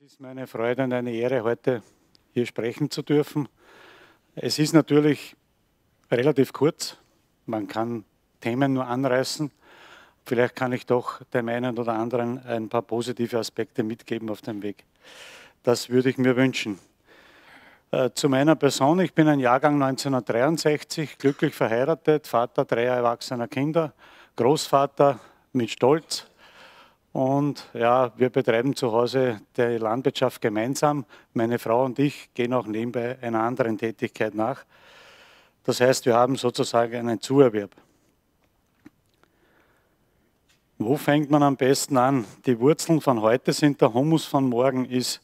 Es ist meine Freude und eine Ehre, heute hier sprechen zu dürfen. Es ist natürlich relativ kurz. Man kann Themen nur anreißen. Vielleicht kann ich doch dem einen oder anderen ein paar positive Aspekte mitgeben auf dem Weg. Das würde ich mir wünschen. Zu meiner Person. Ich bin ein Jahrgang 1963, glücklich verheiratet, Vater dreier erwachsener Kinder, Großvater mit Stolz. Und ja, wir betreiben zu Hause die Landwirtschaft gemeinsam. Meine Frau und ich gehen auch nebenbei einer anderen Tätigkeit nach. Das heißt, wir haben sozusagen einen Zuerwerb. Wo fängt man am besten an? Die Wurzeln von heute sind der Humus von morgen, ist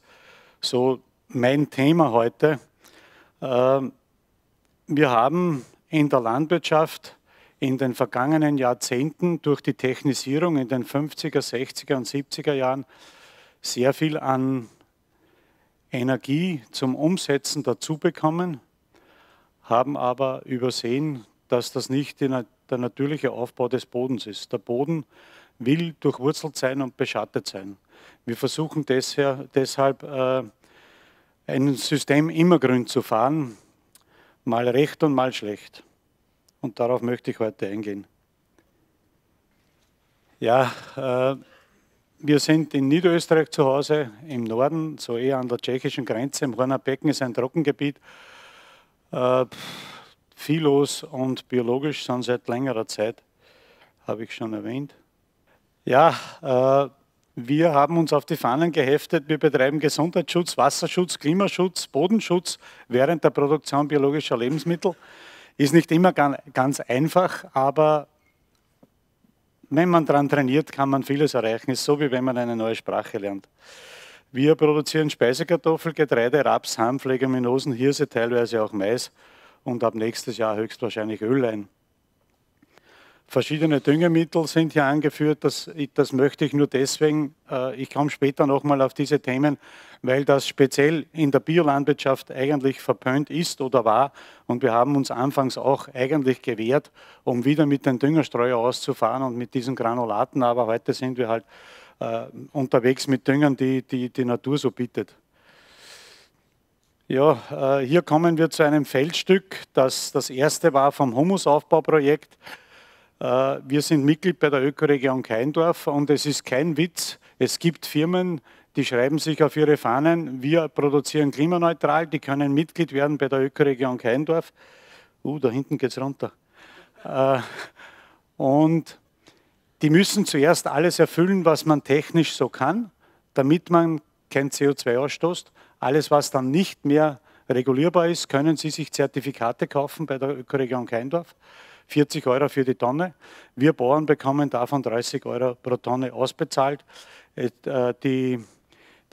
so mein Thema heute. Wir haben in der Landwirtschaft in den vergangenen Jahrzehnten durch die Technisierung in den 50er, 60er und 70er Jahren sehr viel an Energie zum Umsetzen dazu bekommen, haben aber übersehen, dass das nicht der natürliche Aufbau des Bodens ist. Der Boden will durchwurzelt sein und beschattet sein. Wir versuchen deshalb ein System immergrün zu fahren, mal recht und mal schlecht. Und darauf möchte ich heute eingehen. Ja, wir sind in Niederösterreich zu Hause, im Norden, so eher an der tschechischen Grenze. Im Horner Becken ist ein Trockengebiet. Viel los und biologisch schon seit längerer Zeit, habe ich schon erwähnt. Ja, wir haben uns auf die Fahnen geheftet. Wir betreiben Gesundheitsschutz, Wasserschutz, Klimaschutz, Bodenschutz während der Produktion biologischer Lebensmittel. Ist nicht immer ganz einfach, aber wenn man daran trainiert, kann man vieles erreichen. Ist so, wie wenn man eine neue Sprache lernt. Wir produzieren Speisekartoffel, Getreide, Raps, Hanf, Leguminosen, Hirse, teilweise auch Mais und ab nächstes Jahr höchstwahrscheinlich Öllein. Verschiedene Düngemittel sind hier angeführt. Das möchte ich nur deswegen, ich komme später nochmal auf diese Themen, weil das speziell in der Biolandwirtschaft eigentlich verpönt ist oder war. Und wir haben uns anfangs auch eigentlich gewehrt, um wieder mit den Düngerstreuer auszufahren und mit diesen Granulaten. Aber heute sind wir halt unterwegs mit Düngern, die Natur so bietet. Ja, hier kommen wir zu einem Feldstück. Das erste war vom Humusaufbauprojekt. Wir sind Mitglied bei der Ökoregion Kaindorf und es ist kein Witz, es gibt Firmen, die schreiben sich auf ihre Fahnen, wir produzieren klimaneutral, die können Mitglied werden bei der Ökoregion Kaindorf. Da hinten geht es runter. Und die müssen zuerst alles erfüllen, was man technisch so kann, damit man kein CO2 ausstoßt. Alles, was dann nicht mehr regulierbar ist, können sie sich Zertifikate kaufen bei der Ökoregion Kaindorf. 40 Euro für die Tonne. Wir Bauern bekommen davon 30 Euro pro Tonne ausbezahlt. Die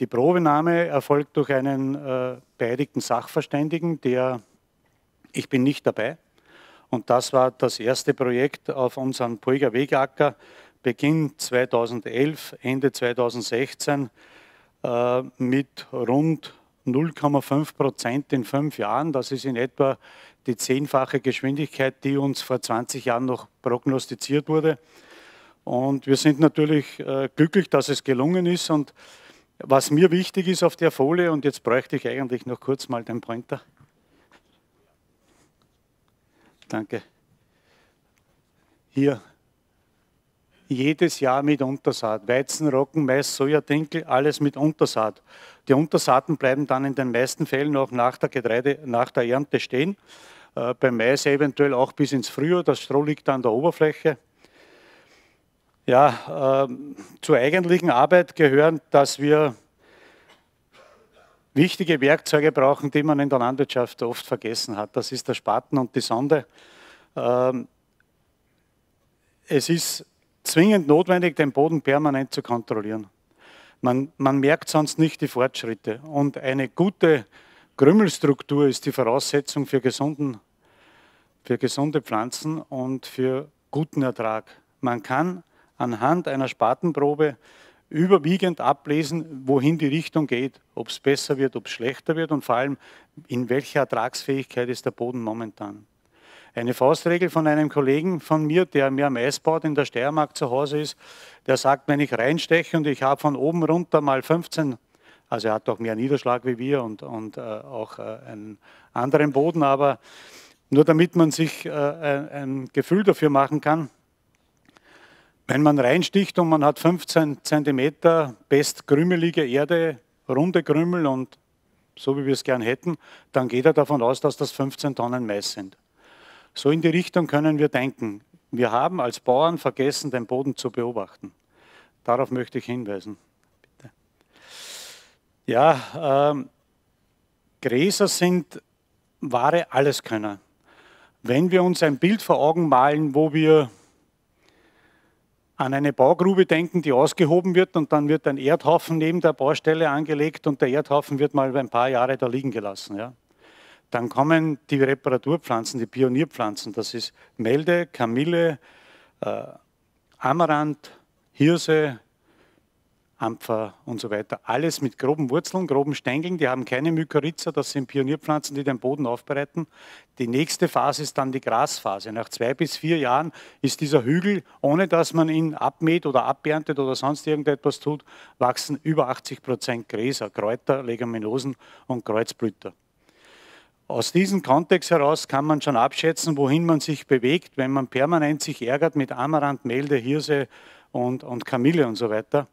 Probenahme erfolgt durch einen beeidigten Sachverständigen, ich bin nicht dabei. Und das war das erste Projekt auf unserem Pulger Wegacker, Beginn 2011, Ende 2016, mit rund 0,5% in 5 Jahren. Das ist in etwa die 10-fache Geschwindigkeit, die uns vor 20 Jahren noch prognostiziert wurde. Und wir sind natürlich glücklich, dass es gelungen ist. Und was mir wichtig ist auf der Folie, und jetzt bräuchte ich eigentlich noch kurz mal den Pointer. Danke. Hier. Jedes Jahr mit Untersaat. Weizen, Roggen, Mais, Soja, Dinkel, alles mit Untersaat. Die Untersaaten bleiben dann in den meisten Fällen auch nach der Ernte stehen. Beim Mais eventuell auch bis ins Frühjahr. Das Stroh liegt an der Oberfläche. Ja, zur eigentlichen Arbeit gehören, dass wir wichtige Werkzeuge brauchen, die man in der Landwirtschaft oft vergessen hat. Das ist der Spaten und die Sonde. Es ist zwingend notwendig, den Boden permanent zu kontrollieren. Man merkt sonst nicht die Fortschritte. Und eine gute Krümelstruktur ist die Voraussetzung für gesunde Pflanzen und für guten Ertrag. Man kann anhand einer Spatenprobe überwiegend ablesen, wohin die Richtung geht, ob es besser wird, ob es schlechter wird und vor allem, in welcher Ertragsfähigkeit ist der Boden momentan. Eine Faustregel von einem Kollegen von mir, der mehr Mais baut, in der Steiermark zu Hause ist, der sagt, wenn ich reinsteche und ich habe von oben runter mal 15 Also er hat auch mehr Niederschlag wie wir und auch einen anderen Boden, aber nur damit man sich ein Gefühl dafür machen kann, wenn man reinsticht und man hat 15 cm bestkrümelige Erde, runde Krümel und so wie wir es gern hätten, dann geht er davon aus, dass das 15 Tonnen Mais sind. So in die Richtung können wir denken. Wir haben als Bauern vergessen, den Boden zu beobachten. Darauf möchte ich hinweisen. Bitte. Ja, Gräser sind wahre Alleskönner. Wenn wir uns ein Bild vor Augen malen, wo wir an eine Baugrube denken, die ausgehoben wird und dann wird ein Erdhaufen neben der Baustelle angelegt und der Erdhaufen wird mal ein paar Jahre da liegen gelassen. Ja. Dann kommen die Reparaturpflanzen, die Pionierpflanzen, das ist Melde, Kamille, Amaranth, Hirse, Ampfer und so weiter. Alles mit groben Wurzeln, groben Stängeln, die haben keine Mykorrhiza, das sind Pionierpflanzen, die den Boden aufbereiten. Die nächste Phase ist dann die Grasphase. Nach 2 bis 4 Jahren ist dieser Hügel, ohne dass man ihn abmäht oder aberntet oder sonst irgendetwas tut, wachsen über 80% Gräser, Kräuter, Leguminosen und Kreuzblüter. Aus diesem Kontext heraus kann man schon abschätzen, wohin man sich bewegt, wenn man permanent sich ärgert mit Amaranth, Melde, Hirse und Kamille und so weiter.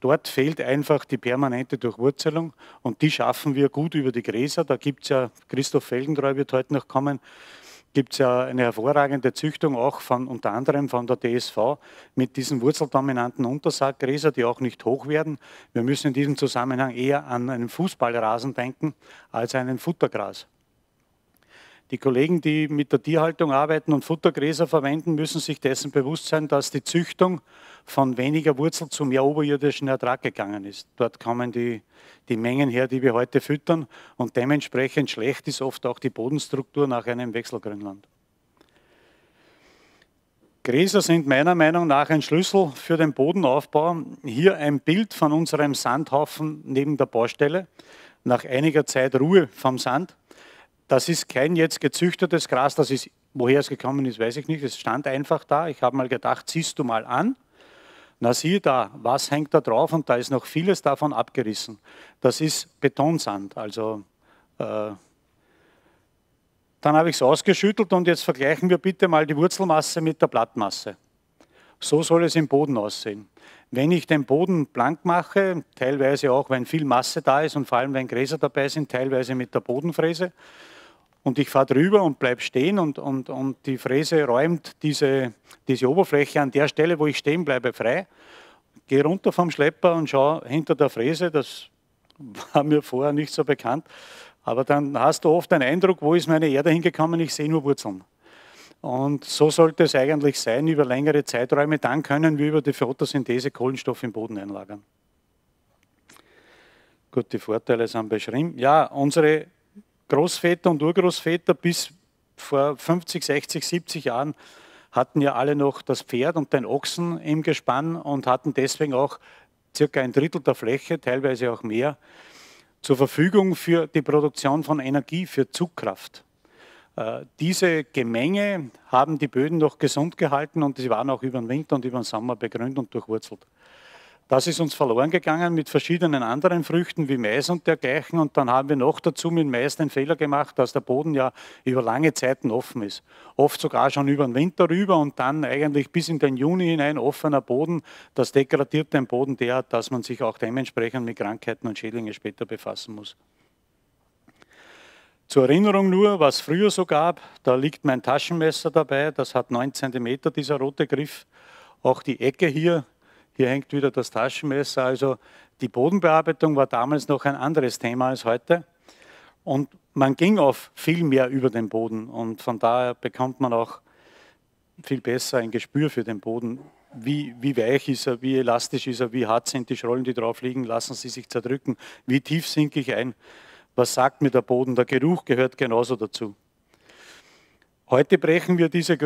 Dort fehlt einfach die permanente Durchwurzelung und die schaffen wir gut über die Gräser. Da gibt es ja, Christoph Felgentreu wird heute noch kommen, gibt es ja eine hervorragende Züchtung auch von unter anderem von der DSV mit diesen wurzeldominanten Untersaaggräser, die auch nicht hoch werden. Wir müssen in diesem Zusammenhang eher an einen Fußballrasen denken als an einen Futtergras. Die Kollegen, die mit der Tierhaltung arbeiten und Futtergräser verwenden, müssen sich dessen bewusst sein, dass die Züchtung von weniger Wurzel zu mehr oberirdischen Ertrag gegangen ist. Dort kommen die Mengen her, die wir heute füttern und dementsprechend schlecht ist oft auch die Bodenstruktur nach einem Wechselgrünland. Gräser sind meiner Meinung nach ein Schlüssel für den Bodenaufbau. Hier ein Bild von unserem Sandhaufen neben der Baustelle. Nach einiger Zeit Ruhe vom Sand. Das ist kein jetzt gezüchtetes Gras, das ist, woher es gekommen ist, weiß ich nicht. Es stand einfach da. Ich habe mal gedacht, siehst du mal an. Na siehe da, was hängt da drauf? Und da ist noch vieles davon abgerissen. Das ist Betonsand. Also, dann habe ich es ausgeschüttelt und jetzt vergleichen wir bitte mal die Wurzelmasse mit der Blattmasse. So soll es im Boden aussehen. Wenn ich den Boden blank mache, teilweise auch, wenn viel Masse da ist und vor allem, wenn Gräser dabei sind, teilweise mit der Bodenfräse, und ich fahre drüber und bleibe stehen und die Fräse räumt diese Oberfläche an der Stelle, wo ich stehen bleibe, frei. Gehe runter vom Schlepper und schaue hinter der Fräse, das war mir vorher nicht so bekannt, aber dann hast du oft den Eindruck, wo ist meine Erde hingekommen, ich sehe nur Wurzeln. Und so sollte es eigentlich sein über längere Zeiträume, dann können wir über die Photosynthese Kohlenstoff im Boden einlagern. Gut, die Vorteile sind beschrieben. Ja, unsere Großväter und Urgroßväter bis vor 50, 60, 70 Jahren hatten ja alle noch das Pferd und den Ochsen im Gespann und hatten deswegen auch circa 1/3 der Fläche, teilweise auch mehr, zur Verfügung für die Produktion von Energie, für Zugkraft. Diese Gemenge haben die Böden noch gesund gehalten und sie waren auch über den Winter und über den Sommer begrünt und durchwurzelt. Das ist uns verloren gegangen mit verschiedenen anderen Früchten wie Mais und dergleichen und dann haben wir noch dazu mit Mais den Fehler gemacht, dass der Boden ja über lange Zeiten offen ist. Oft sogar schon über den Winter rüber und dann eigentlich bis in den Juni hinein offener Boden. Das degradiert den Boden derart, dass man sich auch dementsprechend mit Krankheiten und Schädlingen später befassen muss. Zur Erinnerung nur, was früher so gab, da liegt mein Taschenmesser dabei, das hat 9 cm dieser rote Griff, auch die Ecke hier hängt wieder das Taschenmesser, also die Bodenbearbeitung war damals noch ein anderes Thema als heute und man ging auf viel mehr über den Boden und von daher bekommt man auch viel besser ein Gespür für den Boden, wie weich ist er, wie elastisch ist er, wie hart sind die Schrollen, die drauf liegen, lassen sie sich zerdrücken, wie tief sinke ich ein. Was sagt mir der Boden? Der Geruch gehört genauso dazu. Heute brechen wir diese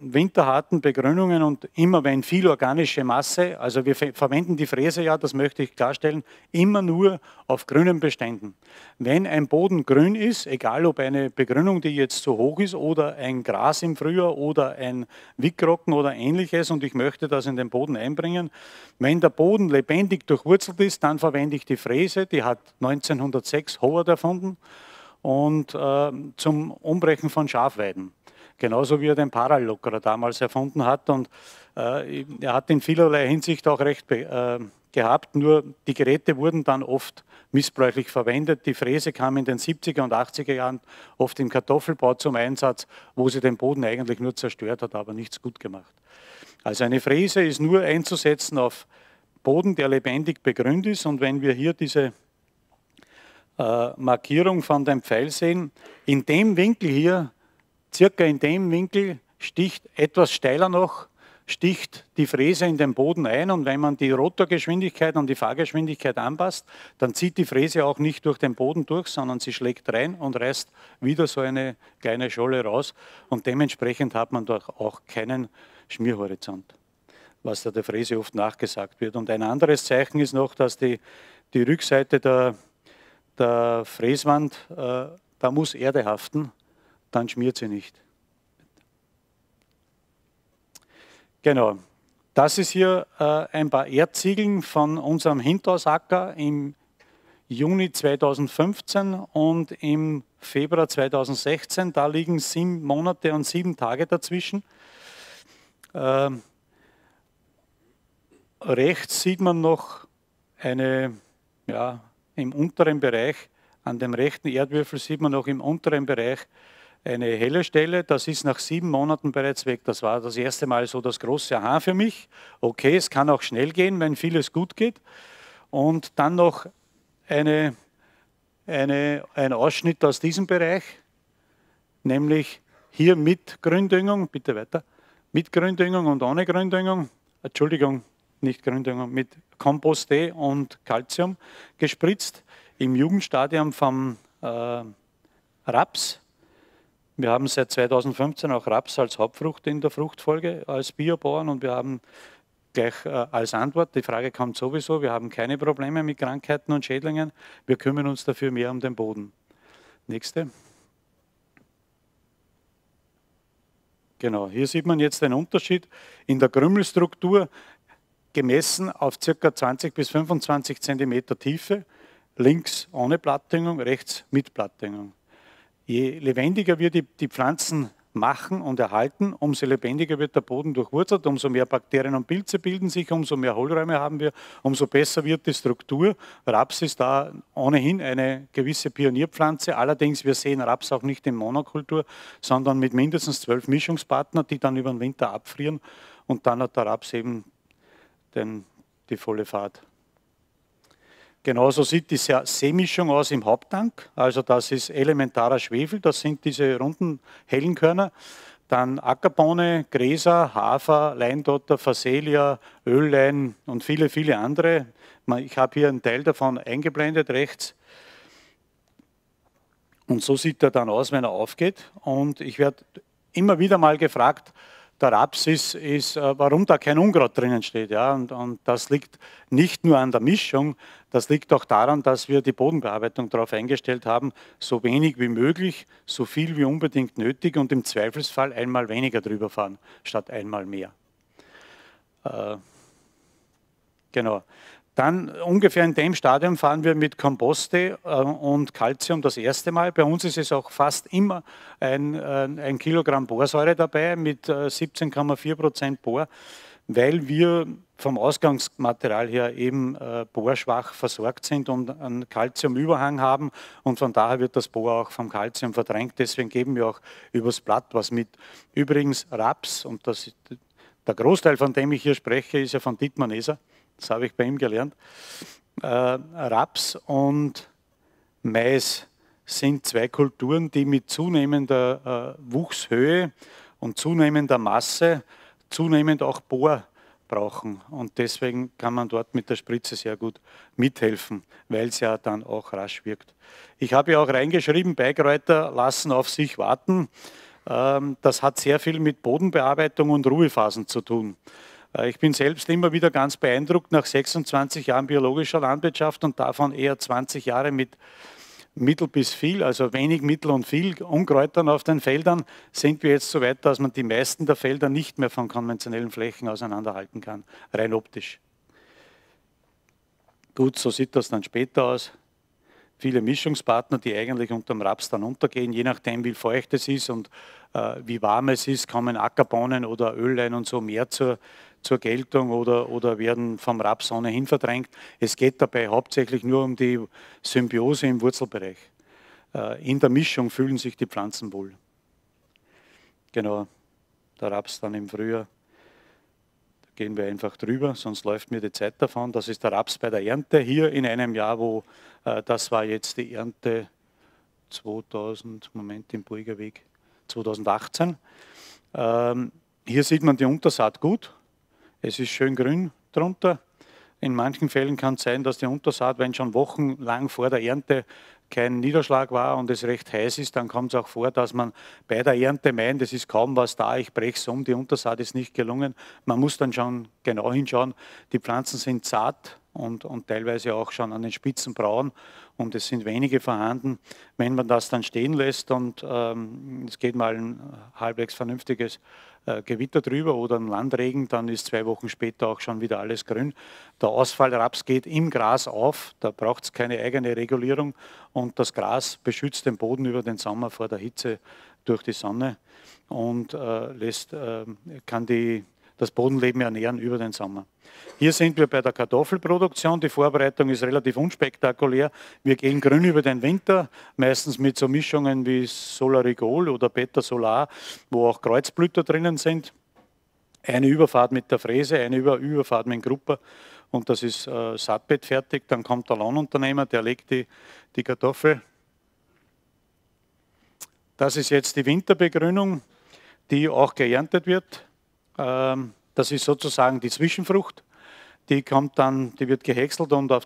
winterharten Begrünungen und immer wenn viel organische Masse, also wir verwenden die Fräse ja, das möchte ich klarstellen, immer nur auf grünen Beständen. Wenn ein Boden grün ist, egal ob eine Begrünung, die jetzt zu hoch ist oder ein Gras im Frühjahr oder ein Wickrocken oder ähnliches und ich möchte das in den Boden einbringen, wenn der Boden lebendig durchwurzelt ist, dann verwende ich die Fräse, die hat 1906 Howard erfunden. Und zum Umbrechen von Schafweiden. Genauso wie er den Parallockerer damals erfunden hat. Und er hat in vielerlei Hinsicht auch recht gehabt, nur die Geräte wurden dann oft missbräuchlich verwendet. Die Fräse kam in den 70er und 80er Jahren oft im Kartoffelbau zum Einsatz, wo sie den Boden eigentlich nur zerstört hat, aber nichts gut gemacht. Also eine Fräse ist nur einzusetzen auf Boden, der lebendig begrünt ist. Und wenn wir hier diese Markierung von dem Pfeil sehen. In dem Winkel hier, circa in dem Winkel, sticht etwas steiler noch, sticht die Fräse in den Boden ein und wenn man die Rotorgeschwindigkeit und die Fahrgeschwindigkeit anpasst, dann zieht die Fräse auch nicht durch den Boden durch, sondern sie schlägt rein und reißt wieder so eine kleine Scholle raus und dementsprechend hat man doch auch keinen Schmierhorizont, was da der Fräse oft nachgesagt wird. Und ein anderes Zeichen ist noch, dass die Rückseite der Fräswand, da muss Erde haften, dann schmiert sie nicht. Genau, das ist hier ein paar Erdziegeln von unserem Hintausacker im Juni 2015 und im Februar 2016. Da liegen 7 Monate und 7 Tage dazwischen. Rechts sieht man noch eine, ja, im unteren Bereich, an dem rechten Erdwürfel sieht man noch im unteren Bereich eine helle Stelle. Das ist nach 7 Monaten bereits weg. Das war das erste Mal so das große Aha für mich. Okay, es kann auch schnell gehen, wenn vieles gut geht. Und dann noch ein Ausschnitt aus diesem Bereich, nämlich hier mit Gründüngung, bitte weiter, mit Gründüngung und ohne Gründüngung, Entschuldigung, nicht Gründüngung, mit Kompost-D und Calcium gespritzt im Jugendstadium vom Raps. Wir haben seit 2015 auch Raps als Hauptfrucht in der Fruchtfolge als Biobauern und wir haben gleich als Antwort, die Frage kommt sowieso, wir haben keine Probleme mit Krankheiten und Schädlingen, wir kümmern uns dafür mehr um den Boden. Nächste. Genau, hier sieht man jetzt den Unterschied in der Krümelstruktur, gemessen auf ca. 20 bis 25 cm Tiefe, links ohne Blattdüngung, rechts mit Blattdüngung. Je lebendiger wir die Pflanzen machen und erhalten, umso lebendiger wird der Boden durchwurzelt, umso mehr Bakterien und Pilze bilden sich, umso mehr Hohlräume haben wir, umso besser wird die Struktur. Raps ist da ohnehin eine gewisse Pionierpflanze, allerdings wir sehen Raps auch nicht in Monokultur, sondern mit mindestens 12 Mischungspartnern, die dann über den Winter abfrieren und dann hat der Raps eben die volle Fahrt. Genauso sieht die Seemischung aus im Haupttank, also das ist elementarer Schwefel, das sind diese runden, hellen Körner, dann Ackerbohne, Gräser, Hafer, Leindotter, Phacelia, Öllein und viele, viele andere. Ich habe hier einen Teil davon eingeblendet, rechts. Und so sieht er dann aus, wenn er aufgeht. Und ich werde immer wieder mal gefragt, der Raps ist, warum da kein Unkraut drinnen steht. Ja? Und das liegt nicht nur an der Mischung, das liegt auch daran, dass wir die Bodenbearbeitung darauf eingestellt haben, so wenig wie möglich, so viel wie unbedingt nötig und im Zweifelsfall einmal weniger drüber fahren, statt einmal mehr. Genau. Dann ungefähr in dem Stadium fahren wir mit Komposte und Calcium das erste Mal. Bei uns ist es auch fast immer ein Kilogramm Borsäure dabei mit 17,4% Bor, weil wir vom Ausgangsmaterial her eben borschwach versorgt sind und einen Calciumüberhang haben und von daher wird das Bor auch vom Calcium verdrängt. Deswegen geben wir auch übers Blatt was mit. Übrigens Raps, und das ist der Großteil, von dem ich hier spreche, ist ja von Dietmar Näser. Das habe ich bei ihm gelernt. Raps und Mais sind zwei Kulturen, die mit zunehmender Wuchshöhe und zunehmender Masse zunehmend auch Bor brauchen. Und deswegen kann man dort mit der Spritze sehr gut mithelfen, weil es ja dann auch rasch wirkt. Ich habe ja auch reingeschrieben, Beikräuter lassen auf sich warten. Das hat sehr viel mit Bodenbearbeitung und Ruhephasen zu tun. Ich bin selbst immer wieder ganz beeindruckt nach 26 Jahren biologischer Landwirtschaft und davon eher 20 Jahre mit mittel bis viel, also wenig, mittel und viel Unkräutern auf den Feldern, sind wir jetzt so weit, dass man die meisten der Felder nicht mehr von konventionellen Flächen auseinanderhalten kann, rein optisch. Gut, so sieht das dann später aus. Viele Mischungspartner, die eigentlich unter dem Raps dann untergehen, je nachdem wie feucht es ist und wie warm es ist, kommen Ackerbohnen oder Öllein und so mehr zur Geltung oder werden vom Raps ohnehin verdrängt. Es geht dabei hauptsächlich nur um die Symbiose im Wurzelbereich. In der Mischung fühlen sich die Pflanzen wohl. Genau, der Raps dann im Frühjahr. Da gehen wir einfach drüber, sonst läuft mir die Zeit davon. Das ist der Raps bei der Ernte hier in einem Jahr, wo das war jetzt die Ernte 2000 im Pulger Weg 2018. Hier sieht man die Untersaat gut. Es ist schön grün drunter. In manchen Fällen kann es sein, dass die Untersaat, wenn schon wochenlang vor der Ernte kein Niederschlag war und es recht heiß ist, dann kommt es auch vor, dass man bei der Ernte meint, es ist kaum was da, ich breche es um, die Untersaat ist nicht gelungen. Man muss dann schon genau hinschauen. Die Pflanzen sind zart und teilweise auch schon an den Spitzen braun und es sind wenige vorhanden. Wenn man das dann stehen lässt und es geht mal ein halbwegs vernünftiges Gewitter drüber oder ein Landregen, dann ist 2 Wochen später auch schon wieder alles grün. Der Ausfallraps geht im Gras auf, da braucht es keine eigene Regulierung und das Gras beschützt den Boden über den Sommer vor der Hitze durch die Sonne und kann das Bodenleben ernähren über den Sommer. Hier sind wir bei der Kartoffelproduktion. Die Vorbereitung ist relativ unspektakulär. Wir gehen grün über den Winter, meistens mit so Mischungen wie Solarigol oder Beta Solar, wo auch Kreuzblüter drinnen sind. Eine Überfahrt mit der Fräse, eine Überfahrt mit dem Grupper und das ist Saatbett fertig. Dann kommt der Lohnunternehmer, der legt die Kartoffel. Das ist jetzt die Winterbegrünung, die auch geerntet wird. Das ist sozusagen die Zwischenfrucht, die wird gehäckselt und auf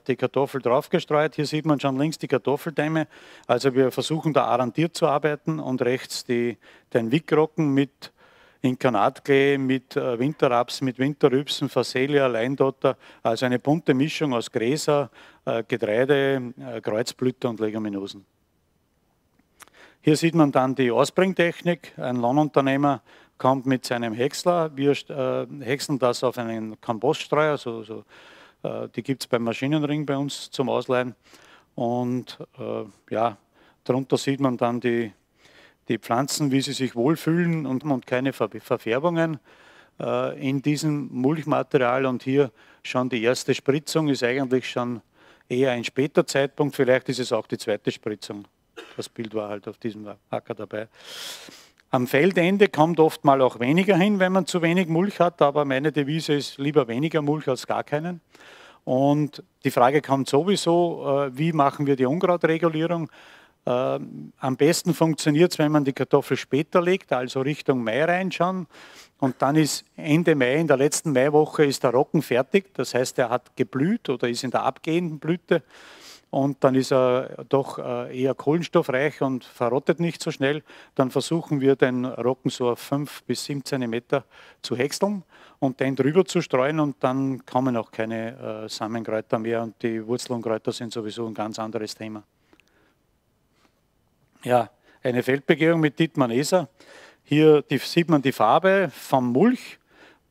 die Kartoffel draufgestreut. Hier sieht man schon links die Kartoffeldämme, also wir versuchen da arrondiert zu arbeiten und rechts den Wickrocken mit Inkarnatklee, mit Winterraps, mit Winterrübsen, Phacelia, Leindotter, also eine bunte Mischung aus Gräser, Getreide, Kreuzblüte und Leguminosen. Hier sieht man dann die Ausbringtechnik, ein Lohnunternehmer kommt mit seinem Häcksler. Wir häckseln das auf einen Kompoststreuer, die gibt es beim Maschinenring bei uns zum Ausleihen. Und ja, darunter sieht man dann die Pflanzen, wie sie sich wohlfühlen und keine Verfärbungen in diesem Mulchmaterial. Und hier schon die erste Spritzung ist eigentlich schon eher ein später Zeitpunkt. Vielleicht ist es auch die zweite Spritzung. Das Bild war halt auf diesem Acker dabei. Am Feldende kommt oft mal auch weniger hin, wenn man zu wenig Mulch hat, aber meine Devise ist lieber weniger Mulch als gar keinen. Und die Frage kommt sowieso, wie machen wir die Unkrautregulierung? Am besten funktioniert es, wenn man die Kartoffel später legt, also Richtung Mai rein schon. Und dann ist Ende Mai, in der letzten Maiwoche ist der Rocken fertig, das heißt, er hat geblüht oder ist in der abgehenden Blüte. Und dann ist er doch eher kohlenstoffreich und verrottet nicht so schnell. Dann versuchen wir, den Rocken so auf 5 bis 7 cm zu häckseln und den drüber zu streuen. Und dann kommen auch keine Samenkräuter mehr. Und die Wurzelunkräuter sind sowieso ein ganz anderes Thema. Ja, eine Feldbegehung mit Dietmar Näser. Hier sieht man die Farbe vom Mulch,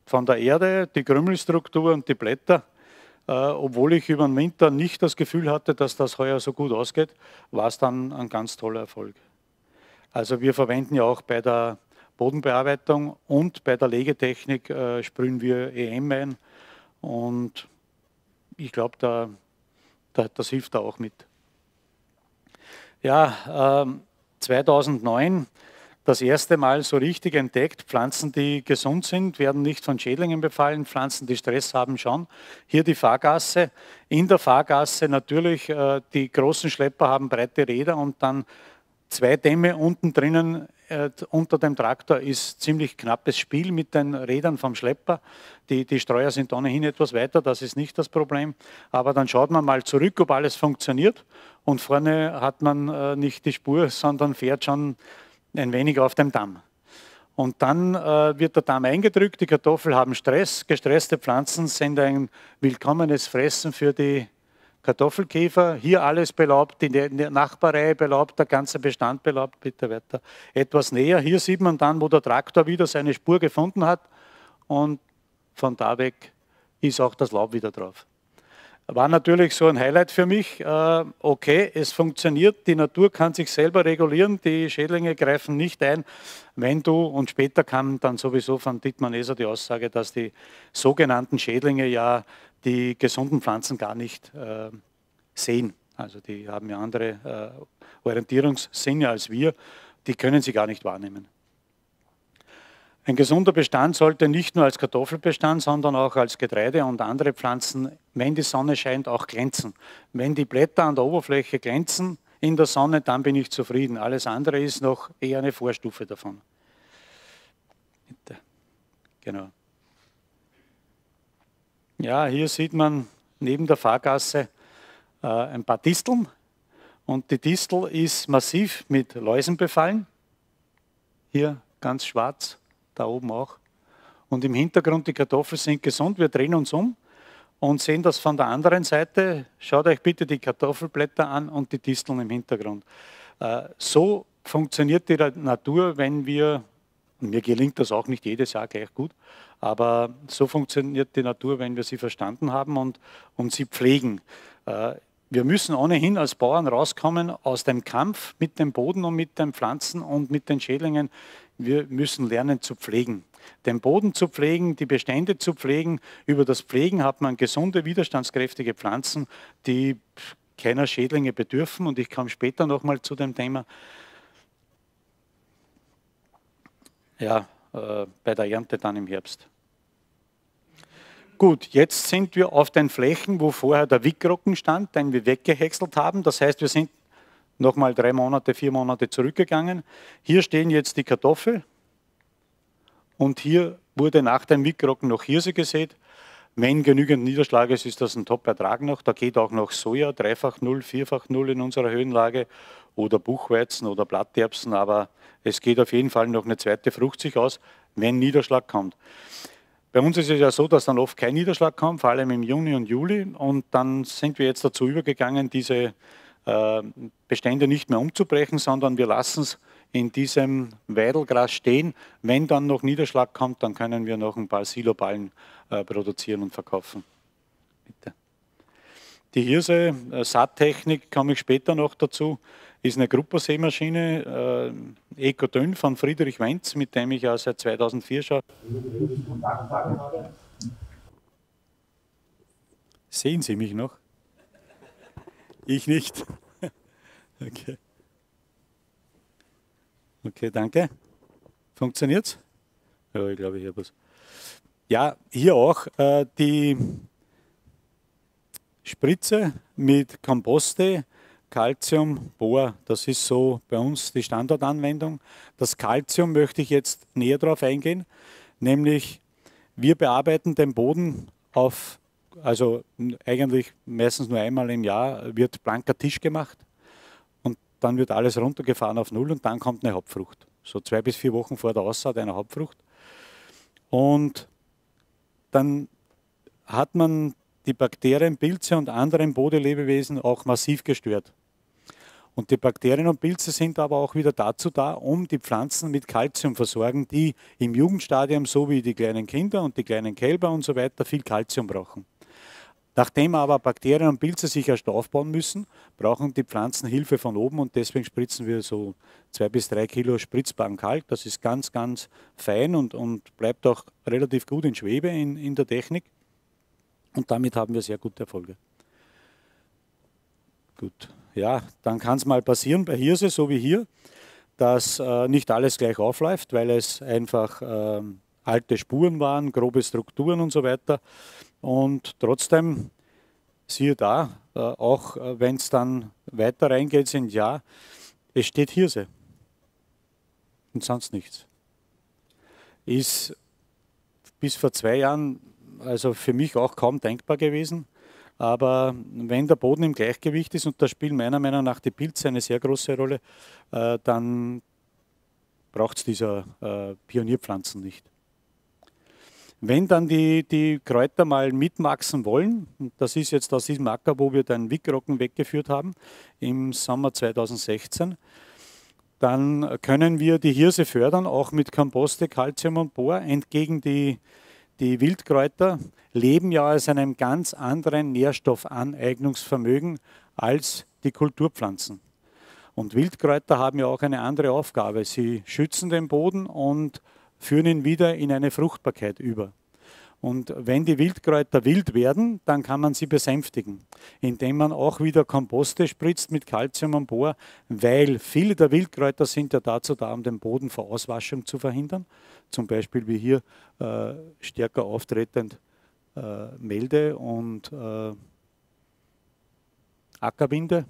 von der Erde, die Krümelstruktur und die Blätter. Obwohl ich über den Winter nicht das Gefühl hatte, dass das heuer so gut ausgeht, war es dann ein ganz toller Erfolg. Also wir verwenden ja auch bei der Bodenbearbeitung und bei der Legetechnik sprühen wir EM ein und ich glaube, das hilft da auch mit. Ja, 2009 das erste Mal so richtig entdeckt, Pflanzen, die gesund sind, werden nicht von Schädlingen befallen, Pflanzen, die Stress haben, schon. Hier die Fahrgasse. In der Fahrgasse natürlich, die großen Schlepper haben breite Räder und dann 2 Dämme unten drinnen unter dem Traktor ist ziemlich knappes Spiel mit den Rädern vom Schlepper. Die Streuer sind ohnehin etwas weiter, das ist nicht das Problem. Aber dann schaut man mal zurück, ob alles funktioniert und vorne hat man nicht die Spur, sondern fährt schon ein wenig auf dem Damm. Und dann wird der Damm eingedrückt, die Kartoffeln haben Stress. Gestresste Pflanzen sind ein willkommenes Fressen für die Kartoffelkäfer. Hier alles belaubt, in der Nachbarreihe belaubt, der ganze Bestand belaubt. Bitte weiter etwas näher. Hier sieht man dann, wo der Traktor wieder seine Spur gefunden hat. Und von da weg ist auch das Laub wieder drauf. War natürlich so ein Highlight für mich. Okay, es funktioniert, die Natur kann sich selber regulieren, die Schädlinge greifen nicht ein, wenn du, und später kam dann sowieso von Dietmar Näser die Aussage, dass die sogenannten Schädlinge ja die gesunden Pflanzen gar nicht sehen. Also die haben ja andere Orientierungssinne als wir, die können sie gar nicht wahrnehmen. Ein gesunder Bestand sollte nicht nur als Kartoffelbestand, sondern auch als Getreide und andere Pflanzen, wenn die Sonne scheint, auch glänzen. Wenn die Blätter an der Oberfläche glänzen in der Sonne, dann bin ich zufrieden. Alles andere ist noch eher eine Vorstufe davon. Bitte. Genau. Ja, hier sieht man neben der Fahrgasse ein paar Disteln. Und die Distel ist massiv mit Läusen befallen. Hier ganz schwarz. Da oben auch. Und im Hintergrund, die Kartoffeln sind gesund, wir drehen uns um und sehen das von der anderen Seite. Schaut euch bitte die Kartoffelblätter an und die Disteln im Hintergrund. So funktioniert die Natur, wenn wir, und mir gelingt das auch nicht jedes Jahr gleich gut, aber so funktioniert die Natur, wenn wir sie verstanden haben und sie pflegen. Wir müssen ohnehin als Bauern rauskommen aus dem Kampf mit dem Boden und mit den Pflanzen und mit den Schädlingen. Wir müssen lernen zu pflegen. Den Boden zu pflegen, die Bestände zu pflegen. Über das Pflegen hat man gesunde, widerstandskräftige Pflanzen, die keiner Schädlinge bedürfen. Und ich komme später nochmal zu dem Thema. Ja, bei der Ernte dann im Herbst. Gut, jetzt sind wir auf den Flächen, wo vorher der Wickrocken stand, den wir weggehäckselt haben. Das heißt, wir sind nochmal 3 Monate, 4 Monate zurückgegangen. Hier stehen jetzt die Kartoffeln und hier wurde nach dem Wickrocken noch Hirse gesät. Wenn genügend Niederschlag ist, ist das ein Top-Ertrag noch. Da geht auch noch Soja, 3-fach Null, 4-fach Null in unserer Höhenlage oder Buchweizen oder Blatterbsen. Aber es geht auf jeden Fall noch eine zweite Frucht sich aus, wenn Niederschlag kommt. Bei uns ist es ja so, dass dann oft kein Niederschlag kommt, vor allem im Juni und Juli. Und dann sind wir jetzt dazu übergegangen, diese Bestände nicht mehr umzubrechen, sondern wir lassen es in diesem Weidelgras stehen. Wenn dann noch Niederschlag kommt, dann können wir noch ein paar Siloballen produzieren und verkaufen. Bitte. Die Hirse, Saattechnik, komme ich später noch dazu, ist eine Gruppersämaschine, Ecodünn von Friedrich Weinz, mit dem ich ja seit 2004 schon. Sehen Sie mich noch? Ich nicht. Okay. Okay, danke. Funktioniert's? Ja, ich glaube, ich habe es. Ja, hier auch die Spritze mit Komposte, Calcium, Bohr. Das ist so bei uns die Standardanwendung. Das Calcium möchte ich jetzt näher drauf eingehen, nämlich wir bearbeiten den Boden auf. Also eigentlich meistens nur einmal im Jahr wird blanker Tisch gemacht und dann wird alles runtergefahren auf Null und dann kommt eine Hauptfrucht. So 2 bis 4 Wochen vor der Aussaat einer Hauptfrucht. Und dann hat man die Bakterien, Pilze und anderen Bodenlebewesen auch massiv gestört. Und die Bakterien und Pilze sind aber auch wieder dazu da, um die Pflanzen mit Kalzium versorgen, die im Jugendstadium, so wie die kleinen Kinder und die kleinen Kälber und so weiter, viel Kalzium brauchen. Nachdem aber Bakterien und Pilze sich erst aufbauen müssen, brauchen die Pflanzen Hilfe von oben und deswegen spritzen wir so 2 bis 3 Kilo spritzbaren Kalk. Das ist ganz, ganz fein und bleibt auch relativ gut in Schwebe in der Technik. Und damit haben wir sehr gute Erfolge. Gut, ja, dann kann es mal passieren bei Hirse, so wie hier, dass nicht alles gleich aufläuft, weil es einfach alte Spuren waren, grobe Strukturen und so weiter. Und trotzdem, siehe da, auch wenn es dann weiter reingeht ins Jahr, es steht Hirse und sonst nichts. Ist bis vor 2 Jahren, also für mich auch kaum denkbar gewesen, aber wenn der Boden im Gleichgewicht ist, und da spielen meiner Meinung nach die Pilze eine sehr große Rolle, dann braucht es dieser Pionierpflanzen nicht. Wenn dann die Kräuter mal mitwachsen wollen, und das ist jetzt aus diesem Acker, wo wir den Wickrocken weggeführt haben, im Sommer 2016, dann können wir die Hirse fördern, auch mit Komposte, Calcium und Bohr. Entgegen die Wildkräuter leben ja aus einem ganz anderen Nährstoffaneignungsvermögen als die Kulturpflanzen. Und Wildkräuter haben ja auch eine andere Aufgabe. Sie schützen den Boden und führen ihn wieder in eine Fruchtbarkeit über. Und wenn die Wildkräuter wild werden, dann kann man sie besänftigen, indem man auch wieder Komposte spritzt mit Calcium und Bohr, weil viele der Wildkräuter sind ja dazu da, um den Boden vor Auswaschung zu verhindern. Zum Beispiel wie hier stärker auftretend Melde und Ackerbinde.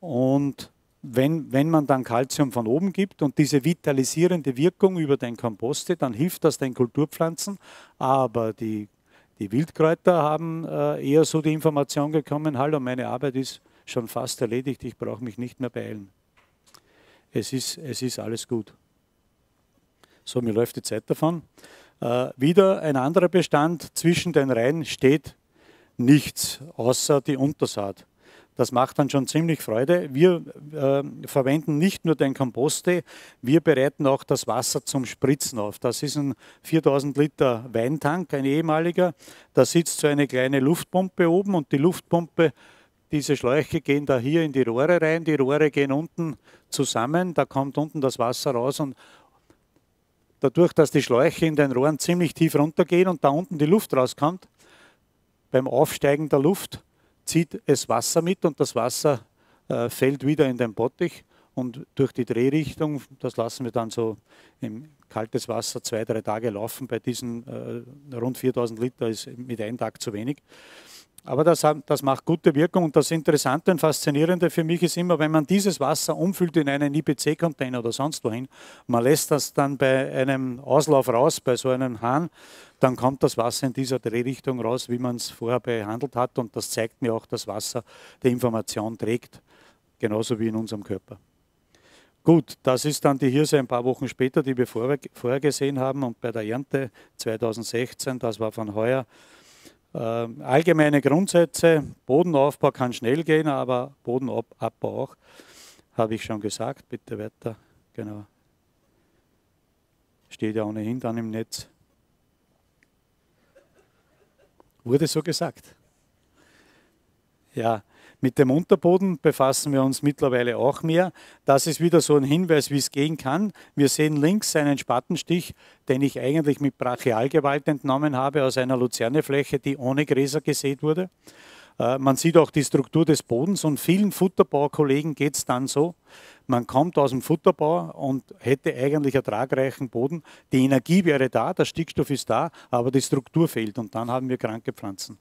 Und wenn man dann Calcium von oben gibt und diese vitalisierende Wirkung über den Komposte, dann hilft das den Kulturpflanzen. Aber die Wildkräuter haben eher so die Information gekommen, hallo, meine Arbeit ist schon fast erledigt, ich brauche mich nicht mehr beeilen. Es ist alles gut. So, mir läuft die Zeit davon. Wieder ein anderer Bestand, zwischen den Reihen steht nichts, außer die Untersaat. Das macht dann schon ziemlich Freude. Wir verwenden nicht nur den Komposte, wir bereiten auch das Wasser zum Spritzen auf. Das ist ein 4000 Liter Weintank, ein ehemaliger. Da sitzt so eine kleine Luftpumpe oben und die Luftpumpe, diese Schläuche gehen da hier in die Rohre rein. Die Rohre gehen unten zusammen, da kommt unten das Wasser raus und dadurch, dass die Schläuche in den Rohren ziemlich tief runtergehen und da unten die Luft rauskommt, beim Aufsteigen der Luft, zieht es Wasser mit und das Wasser fällt wieder in den Bottich und durch die Drehrichtung, das lassen wir dann so im kaltes Wasser 2-3 Tage laufen, bei diesen rund 4000 Liter ist mit einem Tag zu wenig. Aber das macht gute Wirkung und das Interessante und Faszinierende für mich ist immer, wenn man dieses Wasser umfüllt in einen IBC-Container oder sonst wohin, man lässt das dann bei einem Auslauf raus, bei so einem Hahn, dann kommt das Wasser in dieser Drehrichtung raus, wie man es vorher behandelt hat und das zeigt mir auch, dass Wasser die Information trägt, genauso wie in unserem Körper. Gut, das ist dann die Hirse ein paar Wochen später, die wir vorher gesehen haben und bei der Ernte 2016, das war von heuer. Allgemeine Grundsätze, Bodenaufbau kann schnell gehen, aber Bodenabbau auch, habe ich schon gesagt, bitte weiter, genau, steht ja ohnehin dann im Netz, wurde so gesagt. Ja, mit dem Unterboden befassen wir uns mittlerweile auch mehr. Das ist wieder so ein Hinweis, wie es gehen kann. Wir sehen links einen Spatenstich, den ich eigentlich mit Brachialgewalt entnommen habe, aus einer Luzernefläche, die ohne Gräser gesät wurde. Man sieht auch die Struktur des Bodens und vielen Futterbaukollegen geht es dann so, man kommt aus dem Futterbau und hätte eigentlich ertragreichen Boden, die Energie wäre da, der Stickstoff ist da, aber die Struktur fehlt und dann haben wir kranke Pflanzen.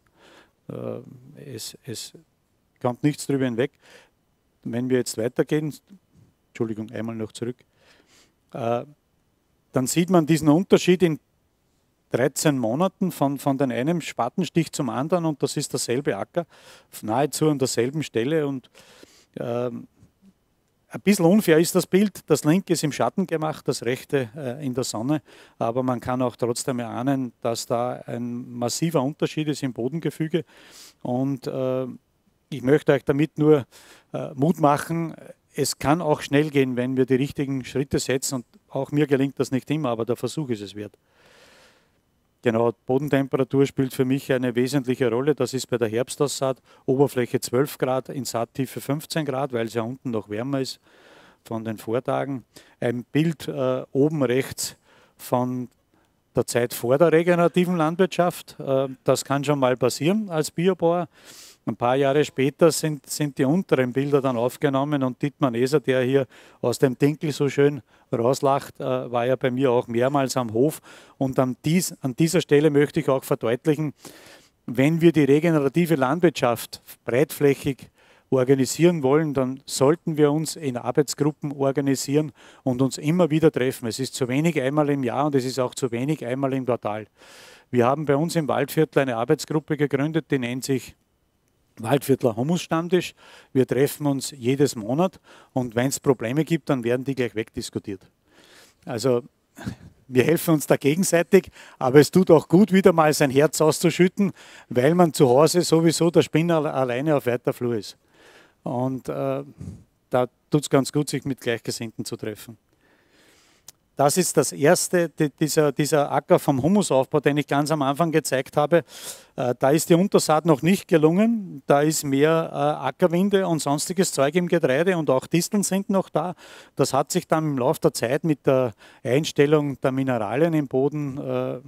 Es kommt nichts drüber hinweg. Wenn wir jetzt weitergehen, Entschuldigung, einmal noch zurück, dann sieht man diesen Unterschied in 13 Monaten von den einem Spatenstich zum anderen und das ist derselbe Acker, nahezu an derselben Stelle und ein bisschen unfair ist das Bild, das linke ist im Schatten gemacht, das rechte in der Sonne, aber man kann auch trotzdem erahnen, dass da ein massiver Unterschied ist im Bodengefüge und ich möchte euch damit nur Mut machen, es kann auch schnell gehen, wenn wir die richtigen Schritte setzen und auch mir gelingt das nicht immer, aber der Versuch ist es wert. Genau, Bodentemperatur spielt für mich eine wesentliche Rolle, das ist bei der Herbstaussaat, Oberfläche 12 Grad, in Saattiefe 15 Grad, weil es ja unten noch wärmer ist von den Vortagen. Ein Bild oben rechts von der Zeit vor der regenerativen Landwirtschaft, das kann schon mal passieren als Biobauer. Ein paar Jahre später sind die unteren Bilder dann aufgenommen und Dietmar Näser, der hier aus dem Dinkel so schön rauslacht, war ja bei mir auch mehrmals am Hof. Und an dieser Stelle möchte ich auch verdeutlichen, wenn wir die regenerative Landwirtschaft breitflächig organisieren wollen, dann sollten wir uns in Arbeitsgruppen organisieren und uns immer wieder treffen. Es ist zu wenig einmal im Jahr und es ist auch zu wenig einmal im Quartal. Wir haben bei uns im Waldviertel eine Arbeitsgruppe gegründet, die nennt sich Waldviertler Humus-Stammtisch. Wir treffen uns jedes Monat und wenn es Probleme gibt, dann werden die gleich wegdiskutiert. Also wir helfen uns da gegenseitig, aber es tut auch gut, wieder mal sein Herz auszuschütten, weil man zu Hause sowieso der Spinner alleine auf weiter Flur ist. Und da tut es ganz gut, sich mit Gleichgesinnten zu treffen. Das ist das erste, dieser Acker vom Humusaufbau, den ich ganz am Anfang gezeigt habe. Da ist die Untersaat noch nicht gelungen, da ist mehr Ackerwinde und sonstiges Zeug im Getreide und auch Disteln sind noch da. Das hat sich dann im Laufe der Zeit mit der Einstellung der Mineralien im Boden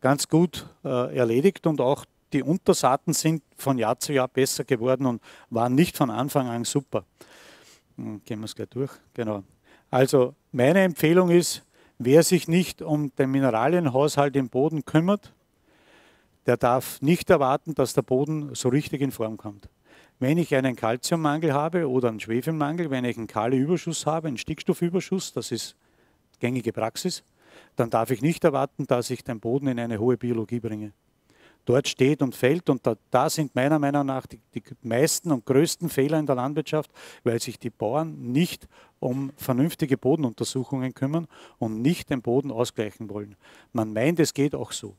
ganz gut erledigt und auch die Untersaaten sind von Jahr zu Jahr besser geworden und waren nicht von Anfang an super. Gehen wir es gleich durch, genau. Also meine Empfehlung ist, wer sich nicht um den Mineralienhaushalt im Boden kümmert, der darf nicht erwarten, dass der Boden so richtig in Form kommt. Wenn ich einen Kalziummangel habe oder einen Schwefelmangel, wenn ich einen Kaliüberschuss habe, einen Stickstoffüberschuss, das ist gängige Praxis, dann darf ich nicht erwarten, dass ich den Boden in eine hohe Biologie bringe. Dort steht und fällt und da sind meiner Meinung nach die meisten und größten Fehler in der Landwirtschaft, weil sich die Bauern nicht um vernünftige Bodenuntersuchungen kümmern und nicht den Boden ausgleichen wollen. Man meint, es geht auch so.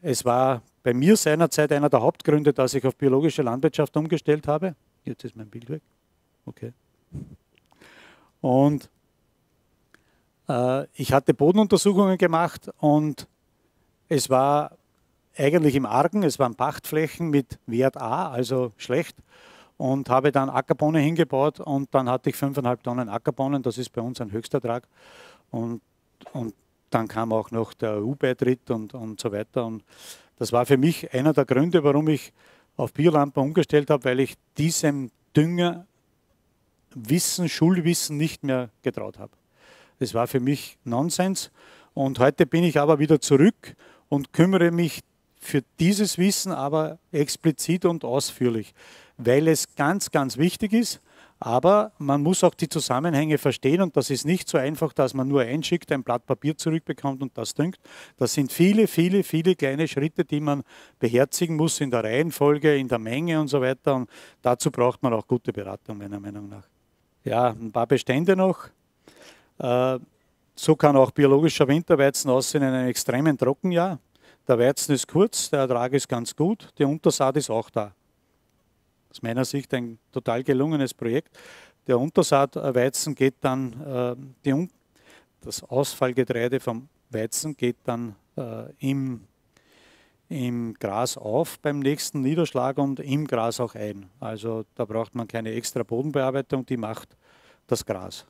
Es war bei mir seinerzeit einer der Hauptgründe, dass ich auf biologische Landwirtschaft umgestellt habe. Jetzt ist mein Bild weg. Okay. Und ich hatte Bodenuntersuchungen gemacht und es war eigentlich im Argen, es waren Pachtflächen mit Wert A, also schlecht, und habe dann Ackerbohnen hingebaut und dann hatte ich 5,5 Tonnen Ackerbohnen, das ist bei uns ein Höchstertrag und dann kam auch noch der EU-Beitritt und so weiter und das war für mich einer der Gründe, warum ich auf Biolandbau umgestellt habe, weil ich diesem Düngerwissen, Schulwissen nicht mehr getraut habe. Das war für mich Nonsens und heute bin ich aber wieder zurück und kümmere mich für dieses Wissen aber explizit und ausführlich, weil es ganz, ganz wichtig ist, aber man muss auch die Zusammenhänge verstehen und das ist nicht so einfach, dass man nur einschickt, ein Blatt Papier zurückbekommt und das düngt. Das sind viele, viele, viele kleine Schritte, die man beherzigen muss in der Reihenfolge, in der Menge und so weiter und dazu braucht man auch gute Beratung meiner Meinung nach. Ja, ein paar Bestände noch. So kann auch biologischer Winterweizen aussehen in einem extremen Trockenjahr. Der Weizen ist kurz, der Ertrag ist ganz gut, die Untersaat ist auch da. Aus meiner Sicht ein total gelungenes Projekt. Der Untersaatweizen geht dann, das Ausfallgetreide vom Weizen geht dann im Gras auf beim nächsten Niederschlag und im Gras auch ein. Also da braucht man keine extra Bodenbearbeitung, die macht das Gras.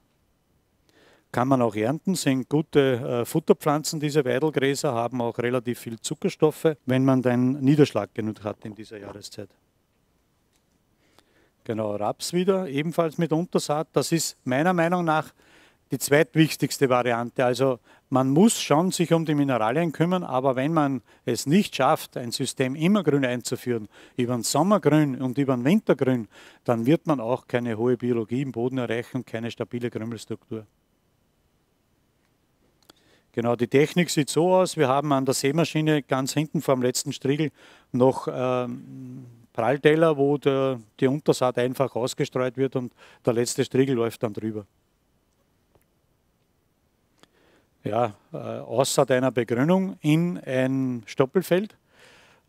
Kann man auch ernten, sind gute Futterpflanzen, diese Weidelgräser haben auch relativ viel Zuckerstoffe, wenn man den Niederschlag genug hat in dieser Jahreszeit. Genau, Raps wieder, ebenfalls mit Untersaat, das ist meiner Meinung nach die zweitwichtigste Variante. Also man muss schon sich um die Mineralien kümmern, aber wenn man es nicht schafft, ein System immergrün einzuführen, über den Sommergrün und über den Wintergrün, dann wird man auch keine hohe Biologie im Boden erreichen und keine stabile Krümelstruktur. Genau, die Technik sieht so aus, wir haben an der Sämaschine ganz hinten vor dem letzten Striegel noch Prallteller, wo die Untersaat einfach ausgestreut wird und der letzte Striegel läuft dann drüber. Ja, Aussaat einer Begrünung in ein Stoppelfeld,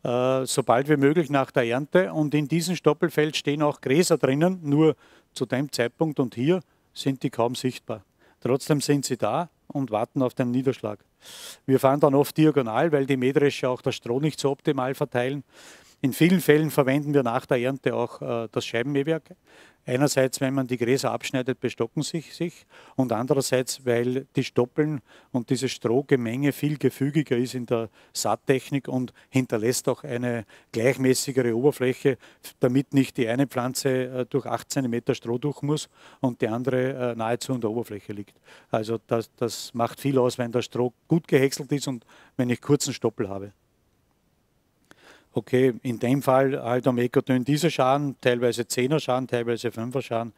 sobald wie möglich nach der Ernte und in diesem Stoppelfeld stehen auch Gräser drinnen, nur zu dem Zeitpunkt und hier sind die kaum sichtbar. Trotzdem sind sie da und warten auf den Niederschlag. Wir fahren dann oft diagonal, weil die Mähdrescher auch das Stroh nicht so optimal verteilen. In vielen Fällen verwenden wir nach der Ernte auch das Scheibenmähwerk. Einerseits, wenn man die Gräser abschneidet, bestocken sich und andererseits, weil die Stoppeln und dieses Strohgemenge viel gefügiger ist in der Saattechnik und hinterlässt auch eine gleichmäßigere Oberfläche, damit nicht die eine Pflanze durch 8 cm Stroh durch muss und die andere nahezu an der Oberfläche liegt. Also das macht viel aus, wenn das Stroh gut gehäckselt ist und wenn ich kurzen Stoppel habe. Okay, in dem Fall halt am Ecodün diese Scharen, teilweise 10er Scharen, teilweise 5er Scharen,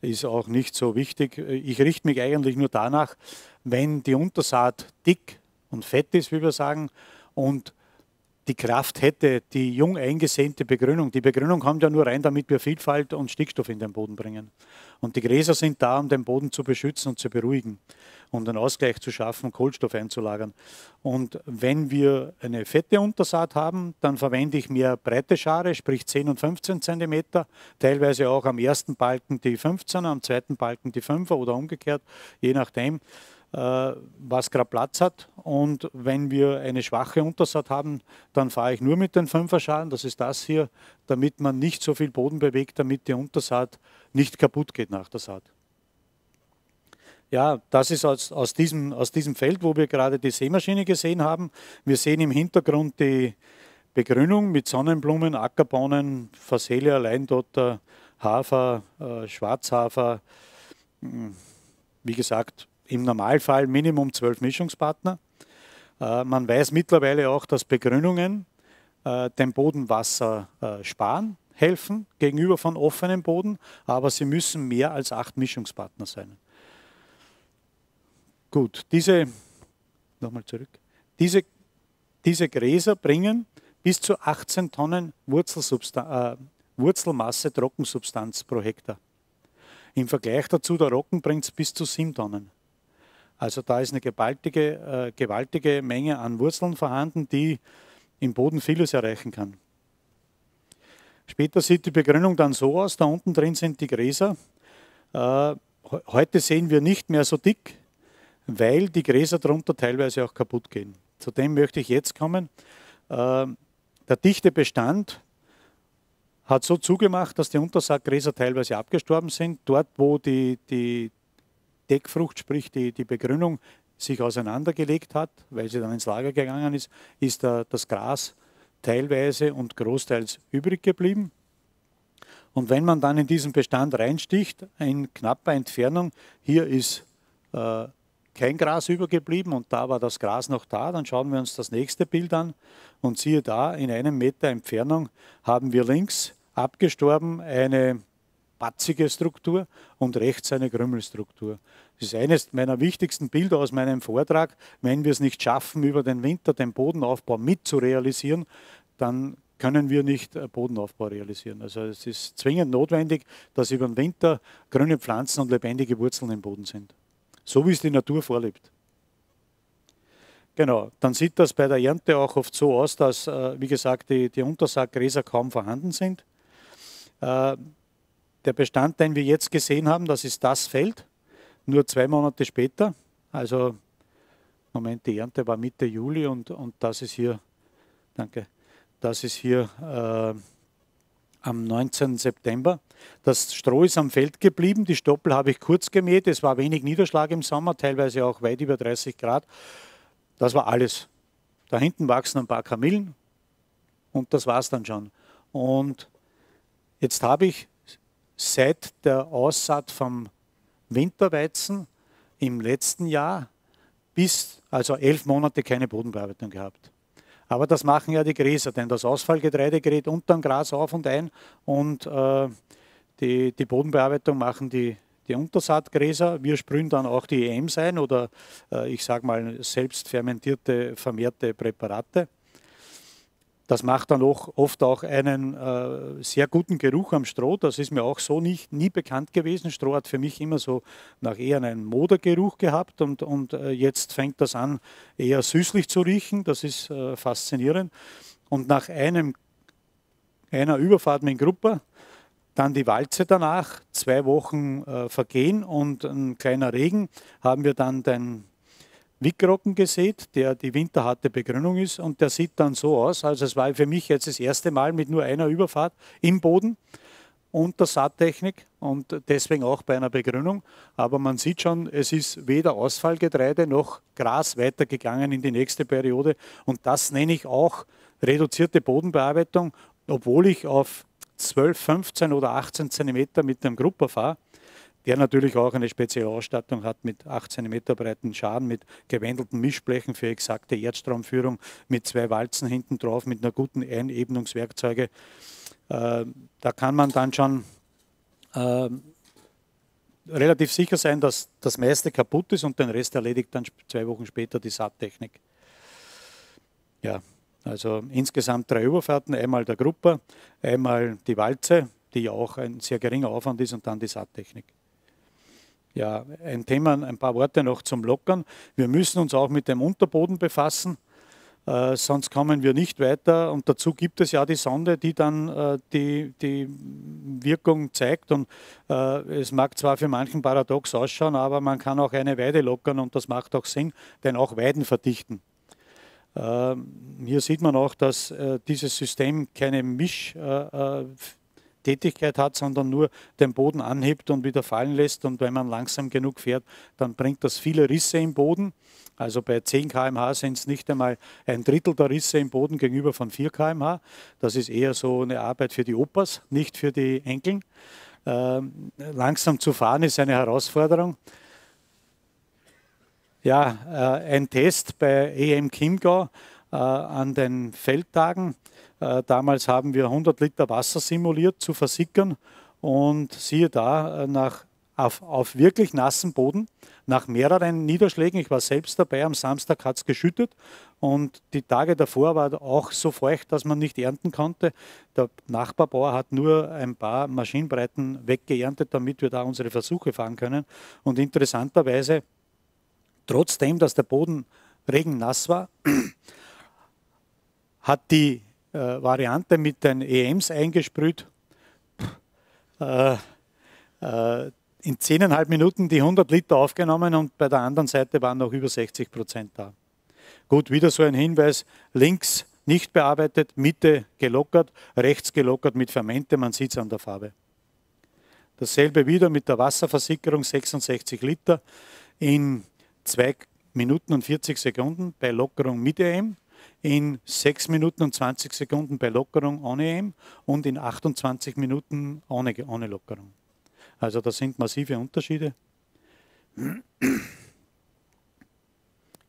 ist auch nicht so wichtig. Ich richte mich eigentlich nur danach, wenn die Untersaat dick und fett ist, wie wir sagen, und die Kraft hätte, die jung eingesäte Begrünung. Die Begrünung kommt ja nur rein, damit wir Vielfalt und Stickstoff in den Boden bringen. Und die Gräser sind da, um den Boden zu beschützen und zu beruhigen und einen Ausgleich zu schaffen, Kohlenstoff einzulagern. Und wenn wir eine fette Untersaat haben, dann verwende ich mehr breite Schare, sprich 10 und 15 cm, teilweise auch am ersten Balken die 15er, am zweiten Balken die 5er oder umgekehrt, je nachdem, was gerade Platz hat. Und wenn wir eine schwache Untersaat haben, dann fahre ich nur mit den 5er-Schalen, das ist das hier, damit man nicht so viel Boden bewegt, damit die Untersaat nicht kaputt geht nach der Saat. Ja, das ist aus diesem Feld, wo wir gerade die Sämaschine gesehen haben. Wir sehen im Hintergrund die Begrünung mit Sonnenblumen, Ackerbohnen, Phacelia, Leindotter, Hafer, Schwarzhafer. Wie gesagt, im Normalfall Minimum 12 Mischungspartner. Man weiß mittlerweile auch, dass Begrünungen dem Boden Wasser sparen, helfen gegenüber von offenem Boden, aber sie müssen mehr als 8 Mischungspartner sein. Gut, diese Gräser bringen bis zu 18 Tonnen Wurzelmasse, Trockensubstanz pro Hektar. Im Vergleich dazu, der Roggen bringt es bis zu 7 Tonnen. Also da ist eine gewaltige Menge an Wurzeln vorhanden, die im Boden vieles erreichen kann. Später sieht die Begrünung dann so aus, da unten drin sind die Gräser. Heute sehen wir nicht mehr so dick, weil die Gräser darunter teilweise auch kaputt gehen. Zu dem möchte ich jetzt kommen. Der dichte Bestand hat so zugemacht, dass die Untersaatgräser teilweise abgestorben sind. Dort, wo die Deckfrucht, sprich die Begrünung, sich auseinandergelegt hat, weil sie dann ins Lager gegangen ist, ist das Gras teilweise und großteils übrig geblieben. Und wenn man dann in diesen Bestand reinsticht, in knapper Entfernung, hier ist kein Gras übergeblieben und da war das Gras noch da. Dann schauen wir uns das nächste Bild an und siehe da, in 1 Meter Entfernung haben wir links abgestorben eine batzige Struktur und rechts eine Krümelstruktur. Das ist eines meiner wichtigsten Bilder aus meinem Vortrag. Wenn wir es nicht schaffen, über den Winter den Bodenaufbau mitzurealisieren, dann können wir nicht Bodenaufbau realisieren. Also es ist zwingend notwendig, dass über den Winter grüne Pflanzen und lebendige Wurzeln im Boden sind. So wie es die Natur vorlebt. Genau, dann sieht das bei der Ernte auch oft so aus, dass, wie gesagt, die Untersaatgräser kaum vorhanden sind. Der Bestand, den wir jetzt gesehen haben, das ist das Feld, nur 2 Monate später. Also, Moment, die Ernte war Mitte Juli und das ist hier, danke, das ist hier am 19. September. Das Stroh ist am Feld geblieben, die Stoppel habe ich kurz gemäht, es war wenig Niederschlag im Sommer, teilweise auch weit über 30 Grad. Das war alles. Da hinten wachsen ein paar Kamillen und das war es dann schon. Und jetzt habe ich seit der Aussaat vom Winterweizen im letzten Jahr also 11 Monate keine Bodenbearbeitung gehabt. Aber das machen ja die Gräser, denn das Ausfallgetreide gerät unterm Gras auf und ein und die Bodenbearbeitung machen die Untersaatgräser. Wir sprühen dann auch die EMs ein oder ich sage mal selbst fermentierte, vermehrte Präparate. Das macht dann auch oft auch einen sehr guten Geruch am Stroh. Das ist mir auch so nie bekannt gewesen. Stroh hat für mich immer so nach eher einen Modergeruch gehabt und jetzt fängt das an, eher süßlich zu riechen. Das ist faszinierend. Und nach einer Überfahrt mit Gruppa, dann die Walze danach, 2 Wochen vergehen und ein kleiner Regen, haben wir dann den Wickroggen gesät, der die winterharte Begrünung ist und der sieht dann so aus. Also es war für mich jetzt das erste Mal mit nur einer Überfahrt im Boden unter Saattechnik und deswegen auch bei einer Begrünung. Aber man sieht schon, es ist weder Ausfallgetreide noch Gras weitergegangen in die nächste Periode und das nenne ich auch reduzierte Bodenbearbeitung, obwohl ich auf 12, 15 oder 18 cm mit einem Grupper fahre, der natürlich auch eine spezielle Ausstattung hat mit 8 cm breiten Scharen, mit gewendelten Mischblechen für exakte Erdstromführung, mit 2 Walzen hinten drauf, mit einer guten Einebnungswerkzeuge. Da kann man dann schon relativ sicher sein, dass das meiste kaputt ist und den Rest erledigt dann 2 Wochen später die Saattechnik. Ja, also insgesamt 3 Überfahrten, einmal der Grupper, einmal die Walze, die ja auch ein sehr geringer Aufwand ist und dann die Saattechnik. Ja, ein Thema, ein paar Worte noch zum Lockern. Wir müssen uns auch mit dem Unterboden befassen, sonst kommen wir nicht weiter. Und dazu gibt es ja die Sonde, die dann die Wirkung zeigt. Und es mag zwar für manchen paradox ausschauen, aber man kann auch eine Weide lockern und das macht auch Sinn, denn auch Weiden verdichten. Hier sieht man auch, dass dieses System keine Mischtätigkeit hat, sondern nur den Boden anhebt und wieder fallen lässt. Und wenn man langsam genug fährt, dann bringt das viele Risse im Boden. Also bei 10 km/h sind es nicht einmal ein Drittel der Risse im Boden gegenüber von 4 km/h. Das ist eher so eine Arbeit für die Opas, nicht für die Enkeln. Langsam zu fahren ist eine Herausforderung. Ja, ein Test bei EM Chiemgau an den Feldtagen. Damals haben wir 100 Liter Wasser simuliert zu versickern und siehe da, auf wirklich nassen Boden, nach mehreren Niederschlägen, ich war selbst dabei, am Samstag hat es geschüttet und die Tage davor war auch so feucht, dass man nicht ernten konnte. Der Nachbarbauer hat nur ein paar Maschinenbreiten weggeerntet, damit wir da unsere Versuche fahren können. Und interessanterweise, trotzdem, dass der Boden regennass war, hat die Variante mit den EMs eingesprüht. In 10,5 Minuten die 100 Liter aufgenommen und bei der anderen Seite waren noch über 60% da. Gut, wieder so ein Hinweis, links nicht bearbeitet, Mitte gelockert, rechts gelockert mit Fermente, man sieht es an der Farbe. Dasselbe wieder mit der Wasserversickerung, 66 Liter in 2 Minuten und 40 Sekunden bei Lockerung mit EM, in 6 Minuten und 20 Sekunden bei Lockerung ohne EM und in 28 Minuten ohne Lockerung. Also das sind massive Unterschiede.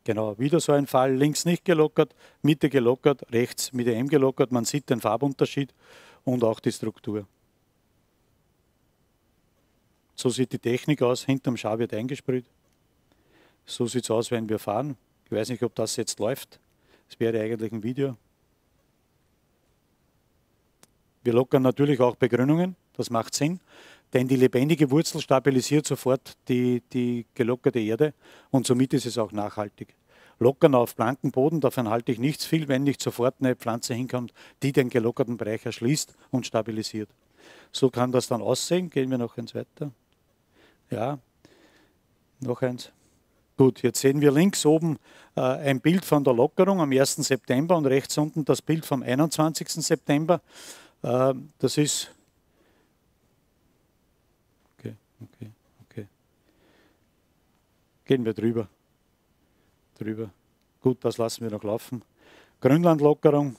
Genau, wieder so ein Fall, links nicht gelockert, Mitte gelockert, rechts mit EM gelockert. Man sieht den Farbunterschied und auch die Struktur. So sieht die Technik aus, hinterm Schar wird eingesprüht. So sieht es aus, wenn wir fahren. Ich weiß nicht, ob das jetzt läuft. Es wäre eigentlich ein Video. Wir lockern natürlich auch Begrünungen, das macht Sinn, denn die lebendige Wurzel stabilisiert sofort die gelockerte Erde und somit ist es auch nachhaltig. Lockern auf blanken Boden, davon halte ich nichts viel, wenn nicht sofort eine Pflanze hinkommt, die den gelockerten Bereich erschließt und stabilisiert. So kann das dann aussehen. Gehen wir noch eins weiter. Ja, noch eins. Gut, jetzt sehen wir links oben ein Bild von der Lockerung am 1. September und rechts unten das Bild vom 21. September. Das ist... Okay. Gehen wir drüber. Gut, das lassen wir noch laufen. Grünlandlockerung.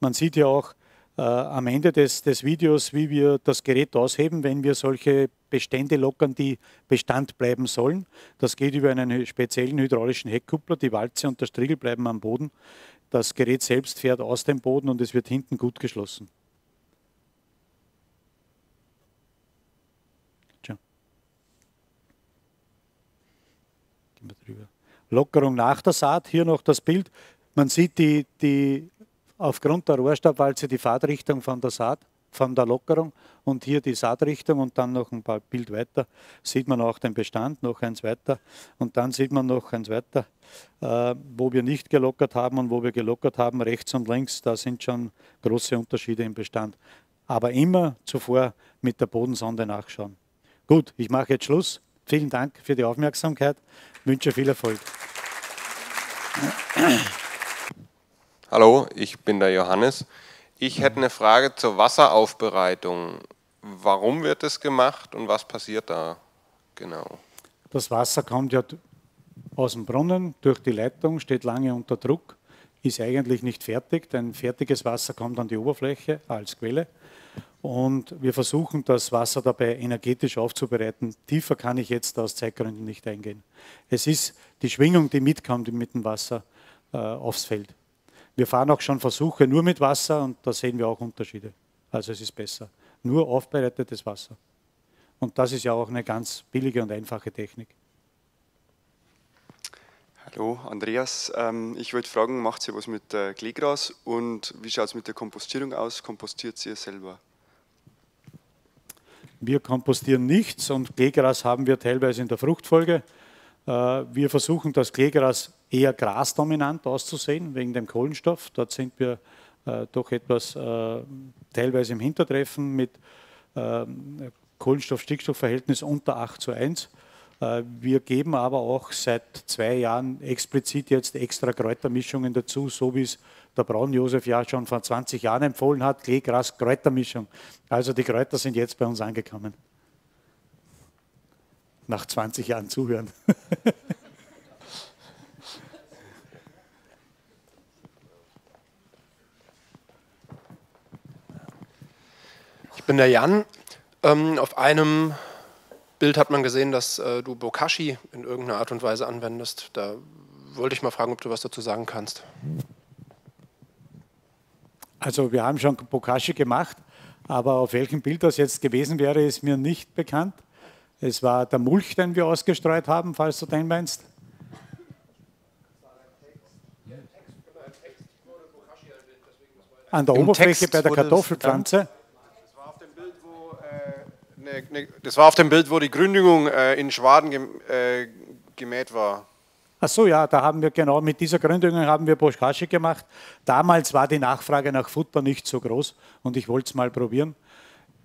Man sieht ja auch am Ende des Videos, wie wir das Gerät ausheben, wenn wir solche Bestände lockern, die Bestand bleiben sollen. Das geht über einen speziellen hydraulischen Heckkuppler. Die Walze und der Striegel bleiben am Boden. Das Gerät selbst fährt aus dem Boden und es wird hinten gut geschlossen. Tja. Gehen wir drüber. Lockerung nach der Saat. Hier noch das Bild. Man sieht aufgrund der Rohrstabwalze die Fahrtrichtung von der Saat, von der Lockerung und hier die Saatrichtung und dann noch ein paar Bild weiter sieht man auch den Bestand, noch eins weiter und dann sieht man noch eins weiter, wo wir nicht gelockert haben und wo wir gelockert haben, rechts und links, da sind schon große Unterschiede im Bestand. Aber immer zuvor mit der Bodensonde nachschauen. Gut, ich mache jetzt Schluss. Vielen Dank für die Aufmerksamkeit. Ich wünsche viel Erfolg. Hallo, ich bin der Johannes. Ich hätte eine Frage zur Wasseraufbereitung. Warum wird das gemacht und was passiert da genau? Das Wasser kommt ja aus dem Brunnen, durch die Leitung, steht lange unter Druck, ist eigentlich nicht fertig, denn fertiges Wasser kommt an die Oberfläche als Quelle. Und wir versuchen, das Wasser dabei energetisch aufzubereiten. Tiefer kann ich jetzt aus Zeitgründen nicht eingehen. Es ist die Schwingung, die mitkommt mit dem Wasser aufs Feld. Wir fahren auch schon Versuche nur mit Wasser und da sehen wir auch Unterschiede. Also es ist besser. Nur aufbereitetes Wasser. Und das ist ja auch eine ganz billige und einfache Technik. Hallo Andreas, ich wollte fragen, macht ihr was mit Kleegras und wie schaut es mit der Kompostierung aus? Kompostiert ihr selber? Wir kompostieren nichts und Kleegras haben wir teilweise in der Fruchtfolge. Wir versuchen das Kleegras eher grasdominant auszusehen, wegen dem Kohlenstoff. Dort sind wir doch etwas teilweise im Hintertreffen mit Kohlenstoff-Stickstoff-Verhältnis unter 8:1. Wir geben aber auch seit 2 Jahren explizit jetzt extra Kräutermischungen dazu, so wie es der Braun-Josef ja schon vor 20 Jahren empfohlen hat, Kleegras-Kräutermischung. Also die Kräuter sind jetzt bei uns angekommen. Nach 20 Jahren zuhören. Ich bin der Jan. Auf einem Bild hat man gesehen, dass du Bokashi in irgendeiner Art und Weise anwendest. Da wollte ich mal fragen, ob du was dazu sagen kannst. Also wir haben schon Bokashi gemacht, aber auf welchem Bild das jetzt gewesen wäre, ist mir nicht bekannt. Es war der Mulch, den wir ausgestreut haben, falls du den meinst. An der Oberfläche bei der Kartoffelpflanze. Das war auf dem Bild, wo die Gründüngung in Schwaden gemäht war. Ach so, ja, da haben wir genau mit dieser Gründüngung haben wir Bokashi gemacht. Damals war die Nachfrage nach Futter nicht so groß und ich wollte es mal probieren.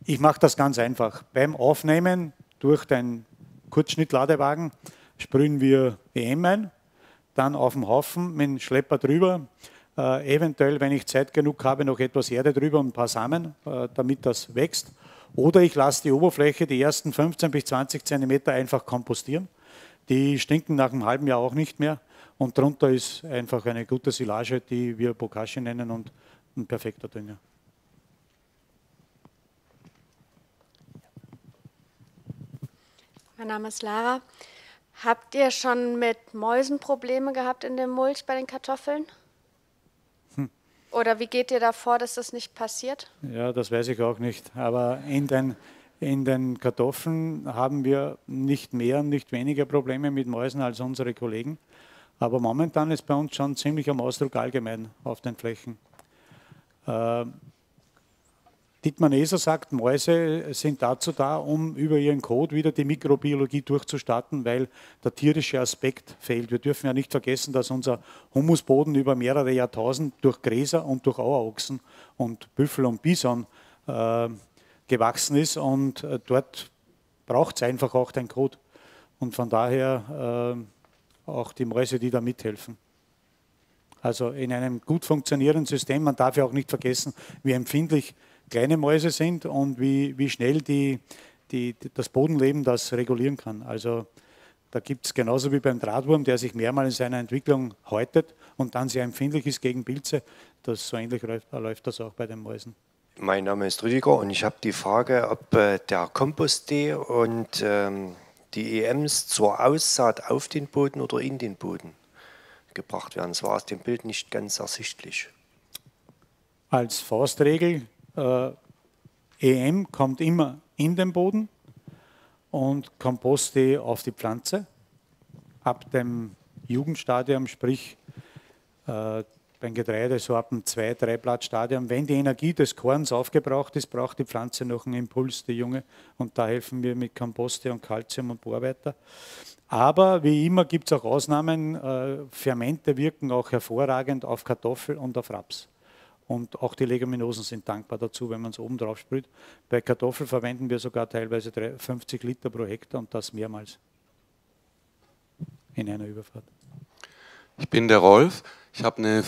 Ich mache das ganz einfach. Beim Aufnehmen durch den Kurzschnittladewagen sprühen wir EM ein, dann auf dem Haufen mit dem Schlepper drüber, eventuell, wenn ich Zeit genug habe, noch etwas Erde drüber und ein paar Samen, damit das wächst. Oder ich lasse die Oberfläche die ersten 15 bis 20 cm einfach kompostieren. Die stinken nach einem halben Jahr auch nicht mehr. Und darunter ist einfach eine gute Silage, die wir Bokashi nennen und ein perfekter Dünger. Mein Name ist Lara. Habt ihr schon mit Mäusen Probleme gehabt in dem Mulch bei den Kartoffeln? Oder wie geht ihr da vor, dass das nicht passiert? Ja, das weiß ich auch nicht. Aber in den Kartoffeln haben wir nicht mehr, nicht weniger Probleme mit Mäusen als unsere Kollegen. Aber momentan ist bei uns schon ziemlich am Ausdruck allgemein auf den Flächen. Dietmar Näser sagt, Mäuse sind dazu da, um über ihren Kot wieder die Mikrobiologie durchzustarten, weil der tierische Aspekt fehlt. Wir dürfen ja nicht vergessen, dass unser Humusboden über mehrere Jahrtausend durch Gräser und durch Auerochsen und Büffel und Bison gewachsen ist und dort braucht es einfach auch den Kot. Und von daher auch die Mäuse, die da mithelfen. Also in einem gut funktionierenden System, man darf ja auch nicht vergessen, wie empfindlich kleine Mäuse sind und wie schnell das Bodenleben das regulieren kann. Also da gibt es genauso wie beim Drahtwurm, der sich mehrmals in seiner Entwicklung häutet und dann sehr empfindlich ist gegen Pilze. So ähnlich läuft das auch bei den Mäusen. Mein Name ist Rüdiger und ich habe die Frage, ob der Kompost-Tee und die EMs zur Aussaat auf den Boden oder in den Boden gebracht werden. Das war aus dem Bild nicht ganz ersichtlich. Als Faustregel: EM kommt immer in den Boden und Kompost-Tee auf die Pflanze. Ab dem Jugendstadium, sprich beim Getreide, so ab dem 2-3-Blattstadium, wenn die Energie des Korns aufgebraucht ist, braucht die Pflanze noch einen Impuls, die Junge. Und da helfen wir mit Kompost-Tee und Kalzium und Bohr weiter. Aber wie immer gibt es auch Ausnahmen. Fermente wirken auch hervorragend auf Kartoffel und auf Raps. Und auch die Leguminosen sind dankbar dazu, wenn man es oben drauf sprüht. Bei Kartoffeln verwenden wir sogar teilweise 50 Liter pro Hektar und das mehrmals in einer Überfahrt. Ich bin der Rolf. Ich habe eine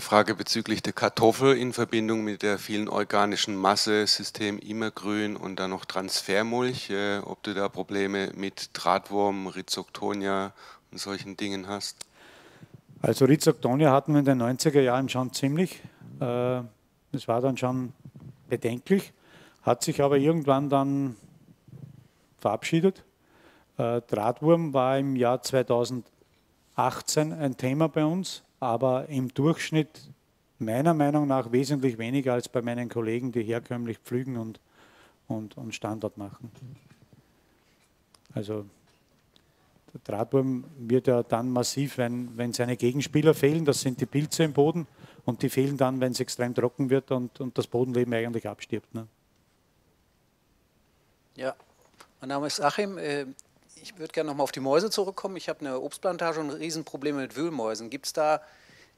Frage bezüglich der Kartoffel in Verbindung mit der vielen organischen Masse, System Immergrün und dann noch Transfermulch. Ob du da Probleme mit Drahtwurm, Rhizoctonia und solchen Dingen hast? Also Rhizoctonia hatten wir in den 90er Jahren schon ziemlich. Das war dann schon bedenklich, hat sich aber irgendwann dann verabschiedet. Drahtwurm war im Jahr 2018 ein Thema bei uns, aber im Durchschnitt meiner Meinung nach wesentlich weniger als bei meinen Kollegen, die herkömmlich pflügen und Standard machen. Also der Drahtwurm wird ja dann massiv, wenn seine Gegenspieler fehlen, das sind die Pilze im Boden und die fehlen dann, wenn es extrem trocken wird und das Bodenleben eigentlich abstirbt. Ne? Ja, mein Name ist Achim. Ich würde gerne nochmal auf die Mäuse zurückkommen. Ich habe eine Obstplantage und Riesenprobleme mit Wühlmäusen. Gibt es da,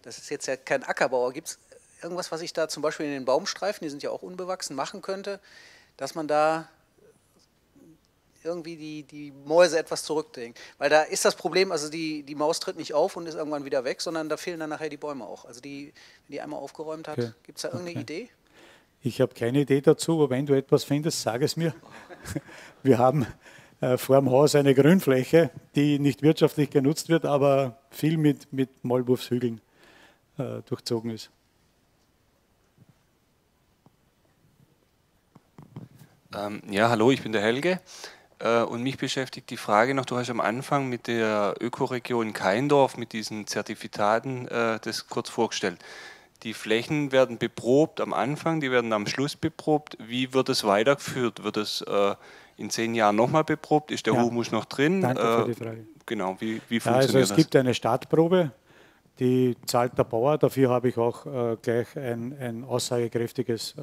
das ist jetzt ja kein Ackerbauer, gibt es irgendwas, was ich da zum Beispiel in den Baumstreifen, die sind ja auch unbewachsen, machen könnte, dass man da irgendwie die Mäuse etwas zurückdenkt? Weil da ist das Problem, also die Maus tritt nicht auf und ist irgendwann wieder weg, sondern da fehlen dann nachher die Bäume auch. Also wenn die einmal aufgeräumt hat, okay. Gibt es da irgendeine Idee? Ich habe keine Idee dazu, aber wenn du etwas findest, sag es mir. Wir haben vor dem Haus eine Grünfläche, die nicht wirtschaftlich genutzt wird, aber viel mit Maulwurfshügeln durchzogen ist. Ja, hallo, ich bin der Helge und mich beschäftigt die Frage noch, du hast am Anfang mit der Ökoregion Kaindorf, mit diesen Zertifikaten das kurz vorgestellt. Die Flächen werden beprobt am Anfang, die werden am Schluss beprobt. Wie wird es weitergeführt? Wird es in 10 Jahren nochmal beprobt? Ist der Humus noch drin? Danke für die Frage. Genau, wie funktioniert das? Also es gibt eine Startprobe, die zahlt der Bauer. Dafür habe ich auch gleich ein aussagekräftiges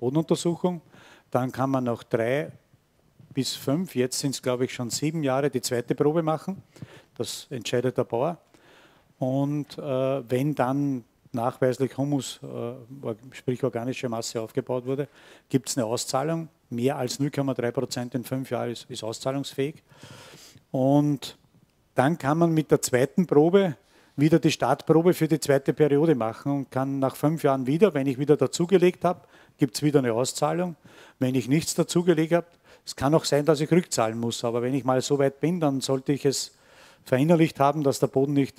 Bodenuntersuchung. Dann kann man noch 3 bis 5, jetzt sind es glaube ich schon 7 Jahre, die zweite Probe machen. Das entscheidet der Bauer. Und wenn dann nachweislich Humus, sprich organische Masse, aufgebaut wurde, gibt es eine Auszahlung. Mehr als 0,3% in 5 Jahren ist auszahlungsfähig. Und dann kann man mit der zweiten Probe wieder die Startprobe für die zweite Periode machen und kann nach 5 Jahren wieder, wenn ich wieder dazugelegt habe, gibt es wieder eine Auszahlung. Wenn ich nichts dazugelegt habe, es kann auch sein, dass ich rückzahlen muss, aber wenn ich mal so weit bin, dann sollte ich es verinnerlicht haben, dass der Boden nicht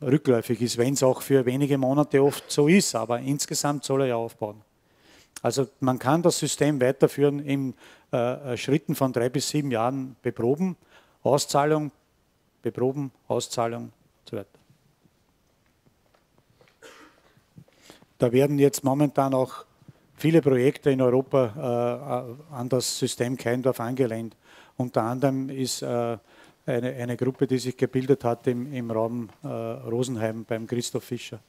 rückläufig ist, wenn es auch für wenige Monate oft so ist, aber insgesamt soll er ja aufbauen. Also man kann das System weiterführen in Schritten von 3 bis 7 Jahren, beproben, Auszahlung, beproben, Auszahlung und so weiter. Da werden jetzt momentan auch viele Projekte in Europa an das System Kaindorf angelehnt. Unter anderem ist eine Gruppe, die sich gebildet hat im Raum Rosenheim beim Christoph Fischer.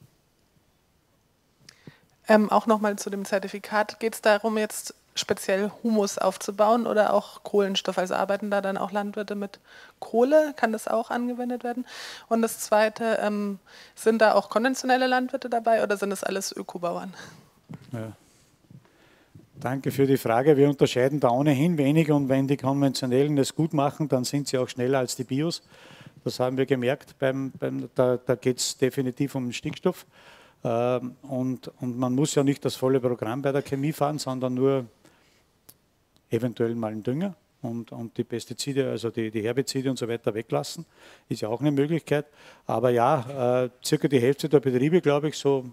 Auch nochmal zu dem Zertifikat. Geht es darum, jetzt speziell Humus aufzubauen oder auch Kohlenstoff? Also arbeiten da dann auch Landwirte mit Kohle? Kann das auch angewendet werden? Und das Zweite, sind da auch konventionelle Landwirte dabei oder sind das alles Ökobauern? Ja. Danke für die Frage. Wir unterscheiden da ohnehin wenig und wenn die Konventionellen es gut machen, dann sind sie auch schneller als die Bios. Das haben wir gemerkt, da geht es definitiv um den Stickstoff. Und man muss ja nicht das volle Programm bei der Chemie fahren, sondern nur eventuell mal einen Dünger und die Pestizide, also die Herbizide und so weiter weglassen. Ist ja auch eine Möglichkeit. Aber ja, circa die Hälfte der Betriebe, glaube ich, so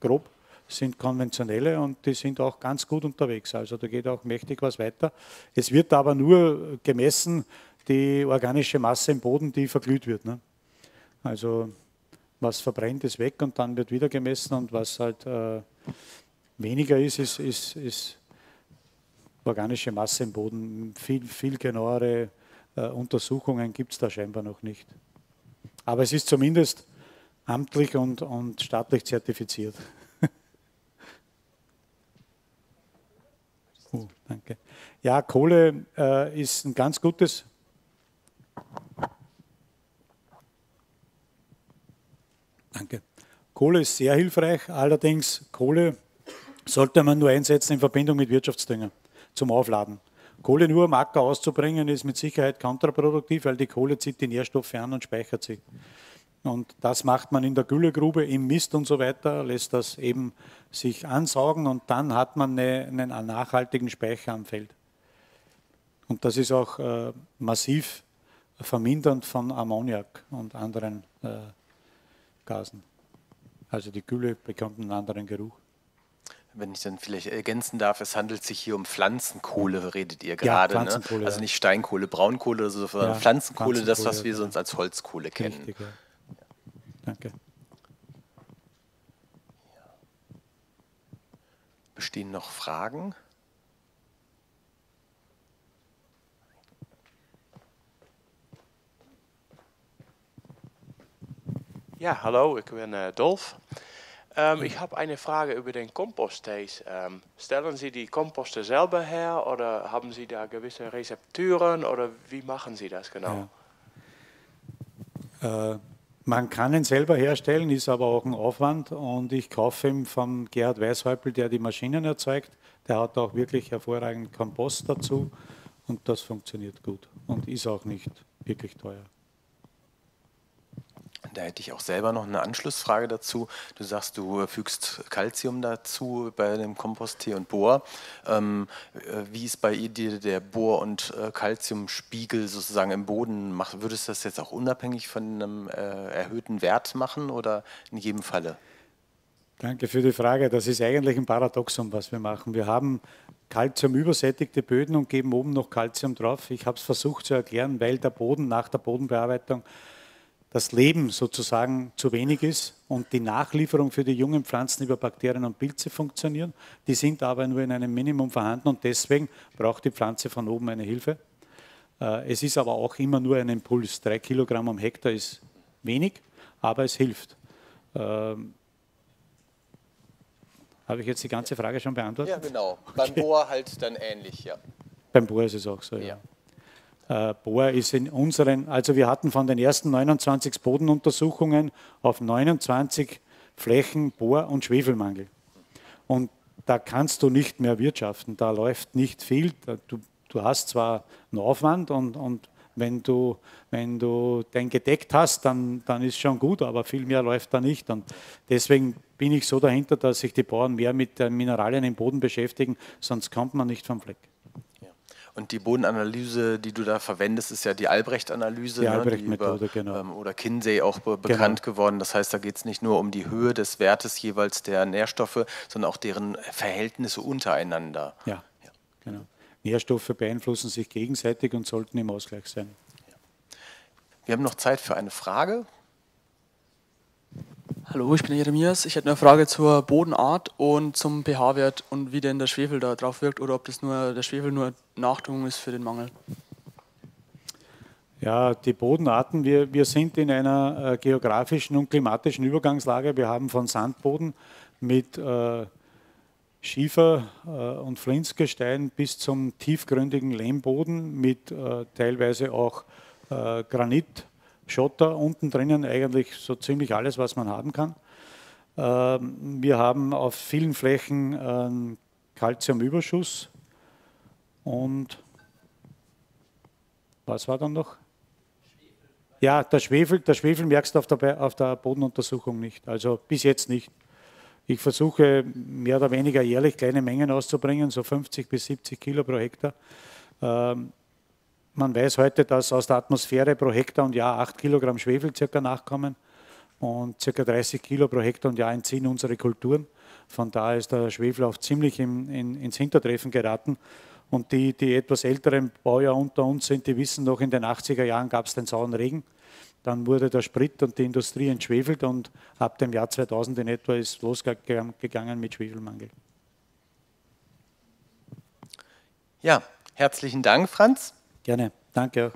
grob, sind konventionelle und die sind auch ganz gut unterwegs. Also da geht auch mächtig was weiter. Es wird aber nur gemessen die organische Masse im Boden, die verglüht wird. Ne? Also was verbrennt, ist weg und dann wird wieder gemessen und was halt weniger ist organische Masse im Boden. Viel, viel genauere Untersuchungen gibt es da scheinbar noch nicht. Aber es ist zumindest amtlich und staatlich zertifiziert. Oh, danke. Ja, Kohle ist ein ganz gutes. Danke. Kohle ist sehr hilfreich, allerdings Kohle sollte man nur einsetzen in Verbindung mit Wirtschaftsdünger zum Aufladen. Kohle nur am Acker auszubringen ist mit Sicherheit kontraproduktiv, weil die Kohle zieht die Nährstoffe an und speichert sie. Und das macht man in der Güllegrube, im Mist und so weiter, lässt das eben sich ansaugen und dann hat man einen nachhaltigen Speicher am Feld. Und das ist auch massiv vermindernd von Ammoniak und anderen Gasen. Also die Gülle bekommt einen anderen Geruch. Wenn ich dann vielleicht ergänzen darf, es handelt sich hier um Pflanzenkohle, redet ihr gerade. Ja, Pflanzenkohle, ne? Also nicht Steinkohle, Braunkohle oder so, sondern ja, Pflanzenkohle, das, was wir sonst als Holzkohle kennen. Richtig, ja. Danke. Bestehen noch Fragen? Ja, hallo, ik ben Dolf. Ich habe eine Frage über den Kompostteich. Stellen Sie die Komposte selber her oder haben Sie da gewisse Rezepturen oder wie machen Sie das genau? Ja. Man kann ihn selber herstellen, ist aber auch ein Aufwand und ich kaufe ihn von Gerhard Weishäupel, der die Maschinen erzeugt. Der hat auch wirklich hervorragenden Kompost dazu und das funktioniert gut und ist auch nicht wirklich teuer. Da hätte ich auch selber noch eine Anschlussfrage dazu. Du sagst, du fügst Calcium dazu bei dem Komposttee und Bohr. Wie ist bei dir der Bohr- und Calciumspiegel sozusagen im Boden? Würdest du das jetzt auch unabhängig von einem erhöhten Wert machen oder in jedem Falle? Danke für die Frage. Das ist eigentlich ein Paradoxon, was wir machen. Wir haben calciumübersättigte Böden und geben oben noch Calcium drauf. Ich habe es versucht zu erklären, weil der Boden nach der Bodenbearbeitung das Leben sozusagen zu wenig ist und die Nachlieferung für die jungen Pflanzen über Bakterien und Pilze funktionieren. Die sind aber nur in einem Minimum vorhanden und deswegen braucht die Pflanze von oben eine Hilfe. Es ist aber auch immer nur ein Impuls. 3 Kilogramm am Hektar ist wenig, aber es hilft. Habe ich jetzt die ganze Frage schon beantwortet? Ja, genau. Okay. Beim Bohr halt dann ähnlich, ja. Beim Bohr ist es auch so, ja. Ja. Bohr ist in unseren, also wir hatten von den ersten 29 Bodenuntersuchungen auf 29 Flächen Bohr- und Schwefelmangel. Und da kannst du nicht mehr wirtschaften, da läuft nicht viel. Du hast zwar einen Aufwand und wenn du den gedeckt hast, dann ist schon gut, aber viel mehr läuft da nicht. Und deswegen bin ich so dahinter, dass sich die Bauern mehr mit den Mineralien im Boden beschäftigen, sonst kommt man nicht vom Fleck. Und die Bodenanalyse, die du da verwendest, ist ja die Albrecht-Analyse, die Albrecht-Methode, genau. Oder Kinsey auch bekannt geworden. Das heißt, da geht es nicht nur um die Höhe des Wertes jeweils der Nährstoffe, sondern auch deren Verhältnisse untereinander. Ja, ja. Genau. Nährstoffe beeinflussen sich gegenseitig und sollten im Ausgleich sein. Ja. Wir haben noch Zeit für eine Frage. Hallo, ich bin Jeremias. Ich hätte eine Frage zur Bodenart und zum pH-Wert und wie denn der Schwefel da drauf wirkt oder ob das nur der Schwefel nur Nachdüngung ist für den Mangel. Ja, die Bodenarten, wir sind in einer geografischen und klimatischen Übergangslage. Wir haben von Sandboden mit Schiefer- und Flinzgestein bis zum tiefgründigen Lehmboden mit teilweise auch Granit. Schotter, unten drinnen eigentlich so ziemlich alles, was man haben kann. Wir haben auf vielen Flächen Calciumüberschuss und was war dann noch? Ja, der Schwefel merkst du auf der Bodenuntersuchung nicht, also bis jetzt nicht. Ich versuche mehr oder weniger jährlich kleine Mengen auszubringen, so 50 bis 70 Kilo pro Hektar. Man weiß heute, dass aus der Atmosphäre pro Hektar und Jahr 8 Kilogramm Schwefel circa nachkommen und circa 30 Kilo pro Hektar und Jahr entziehen unsere Kulturen. Von daher ist der Schwefel auch ziemlich ins Hintertreffen geraten. Und die etwas älteren Bauern unter uns sind, die wissen noch, in den 80er Jahren gab es den sauren Regen. Dann wurde der Sprit und die Industrie entschwefelt und ab dem Jahr 2000 in etwa ist losgegangen mit Schwefelmangel. Ja, herzlichen Dank, Franz. Gerne, danke.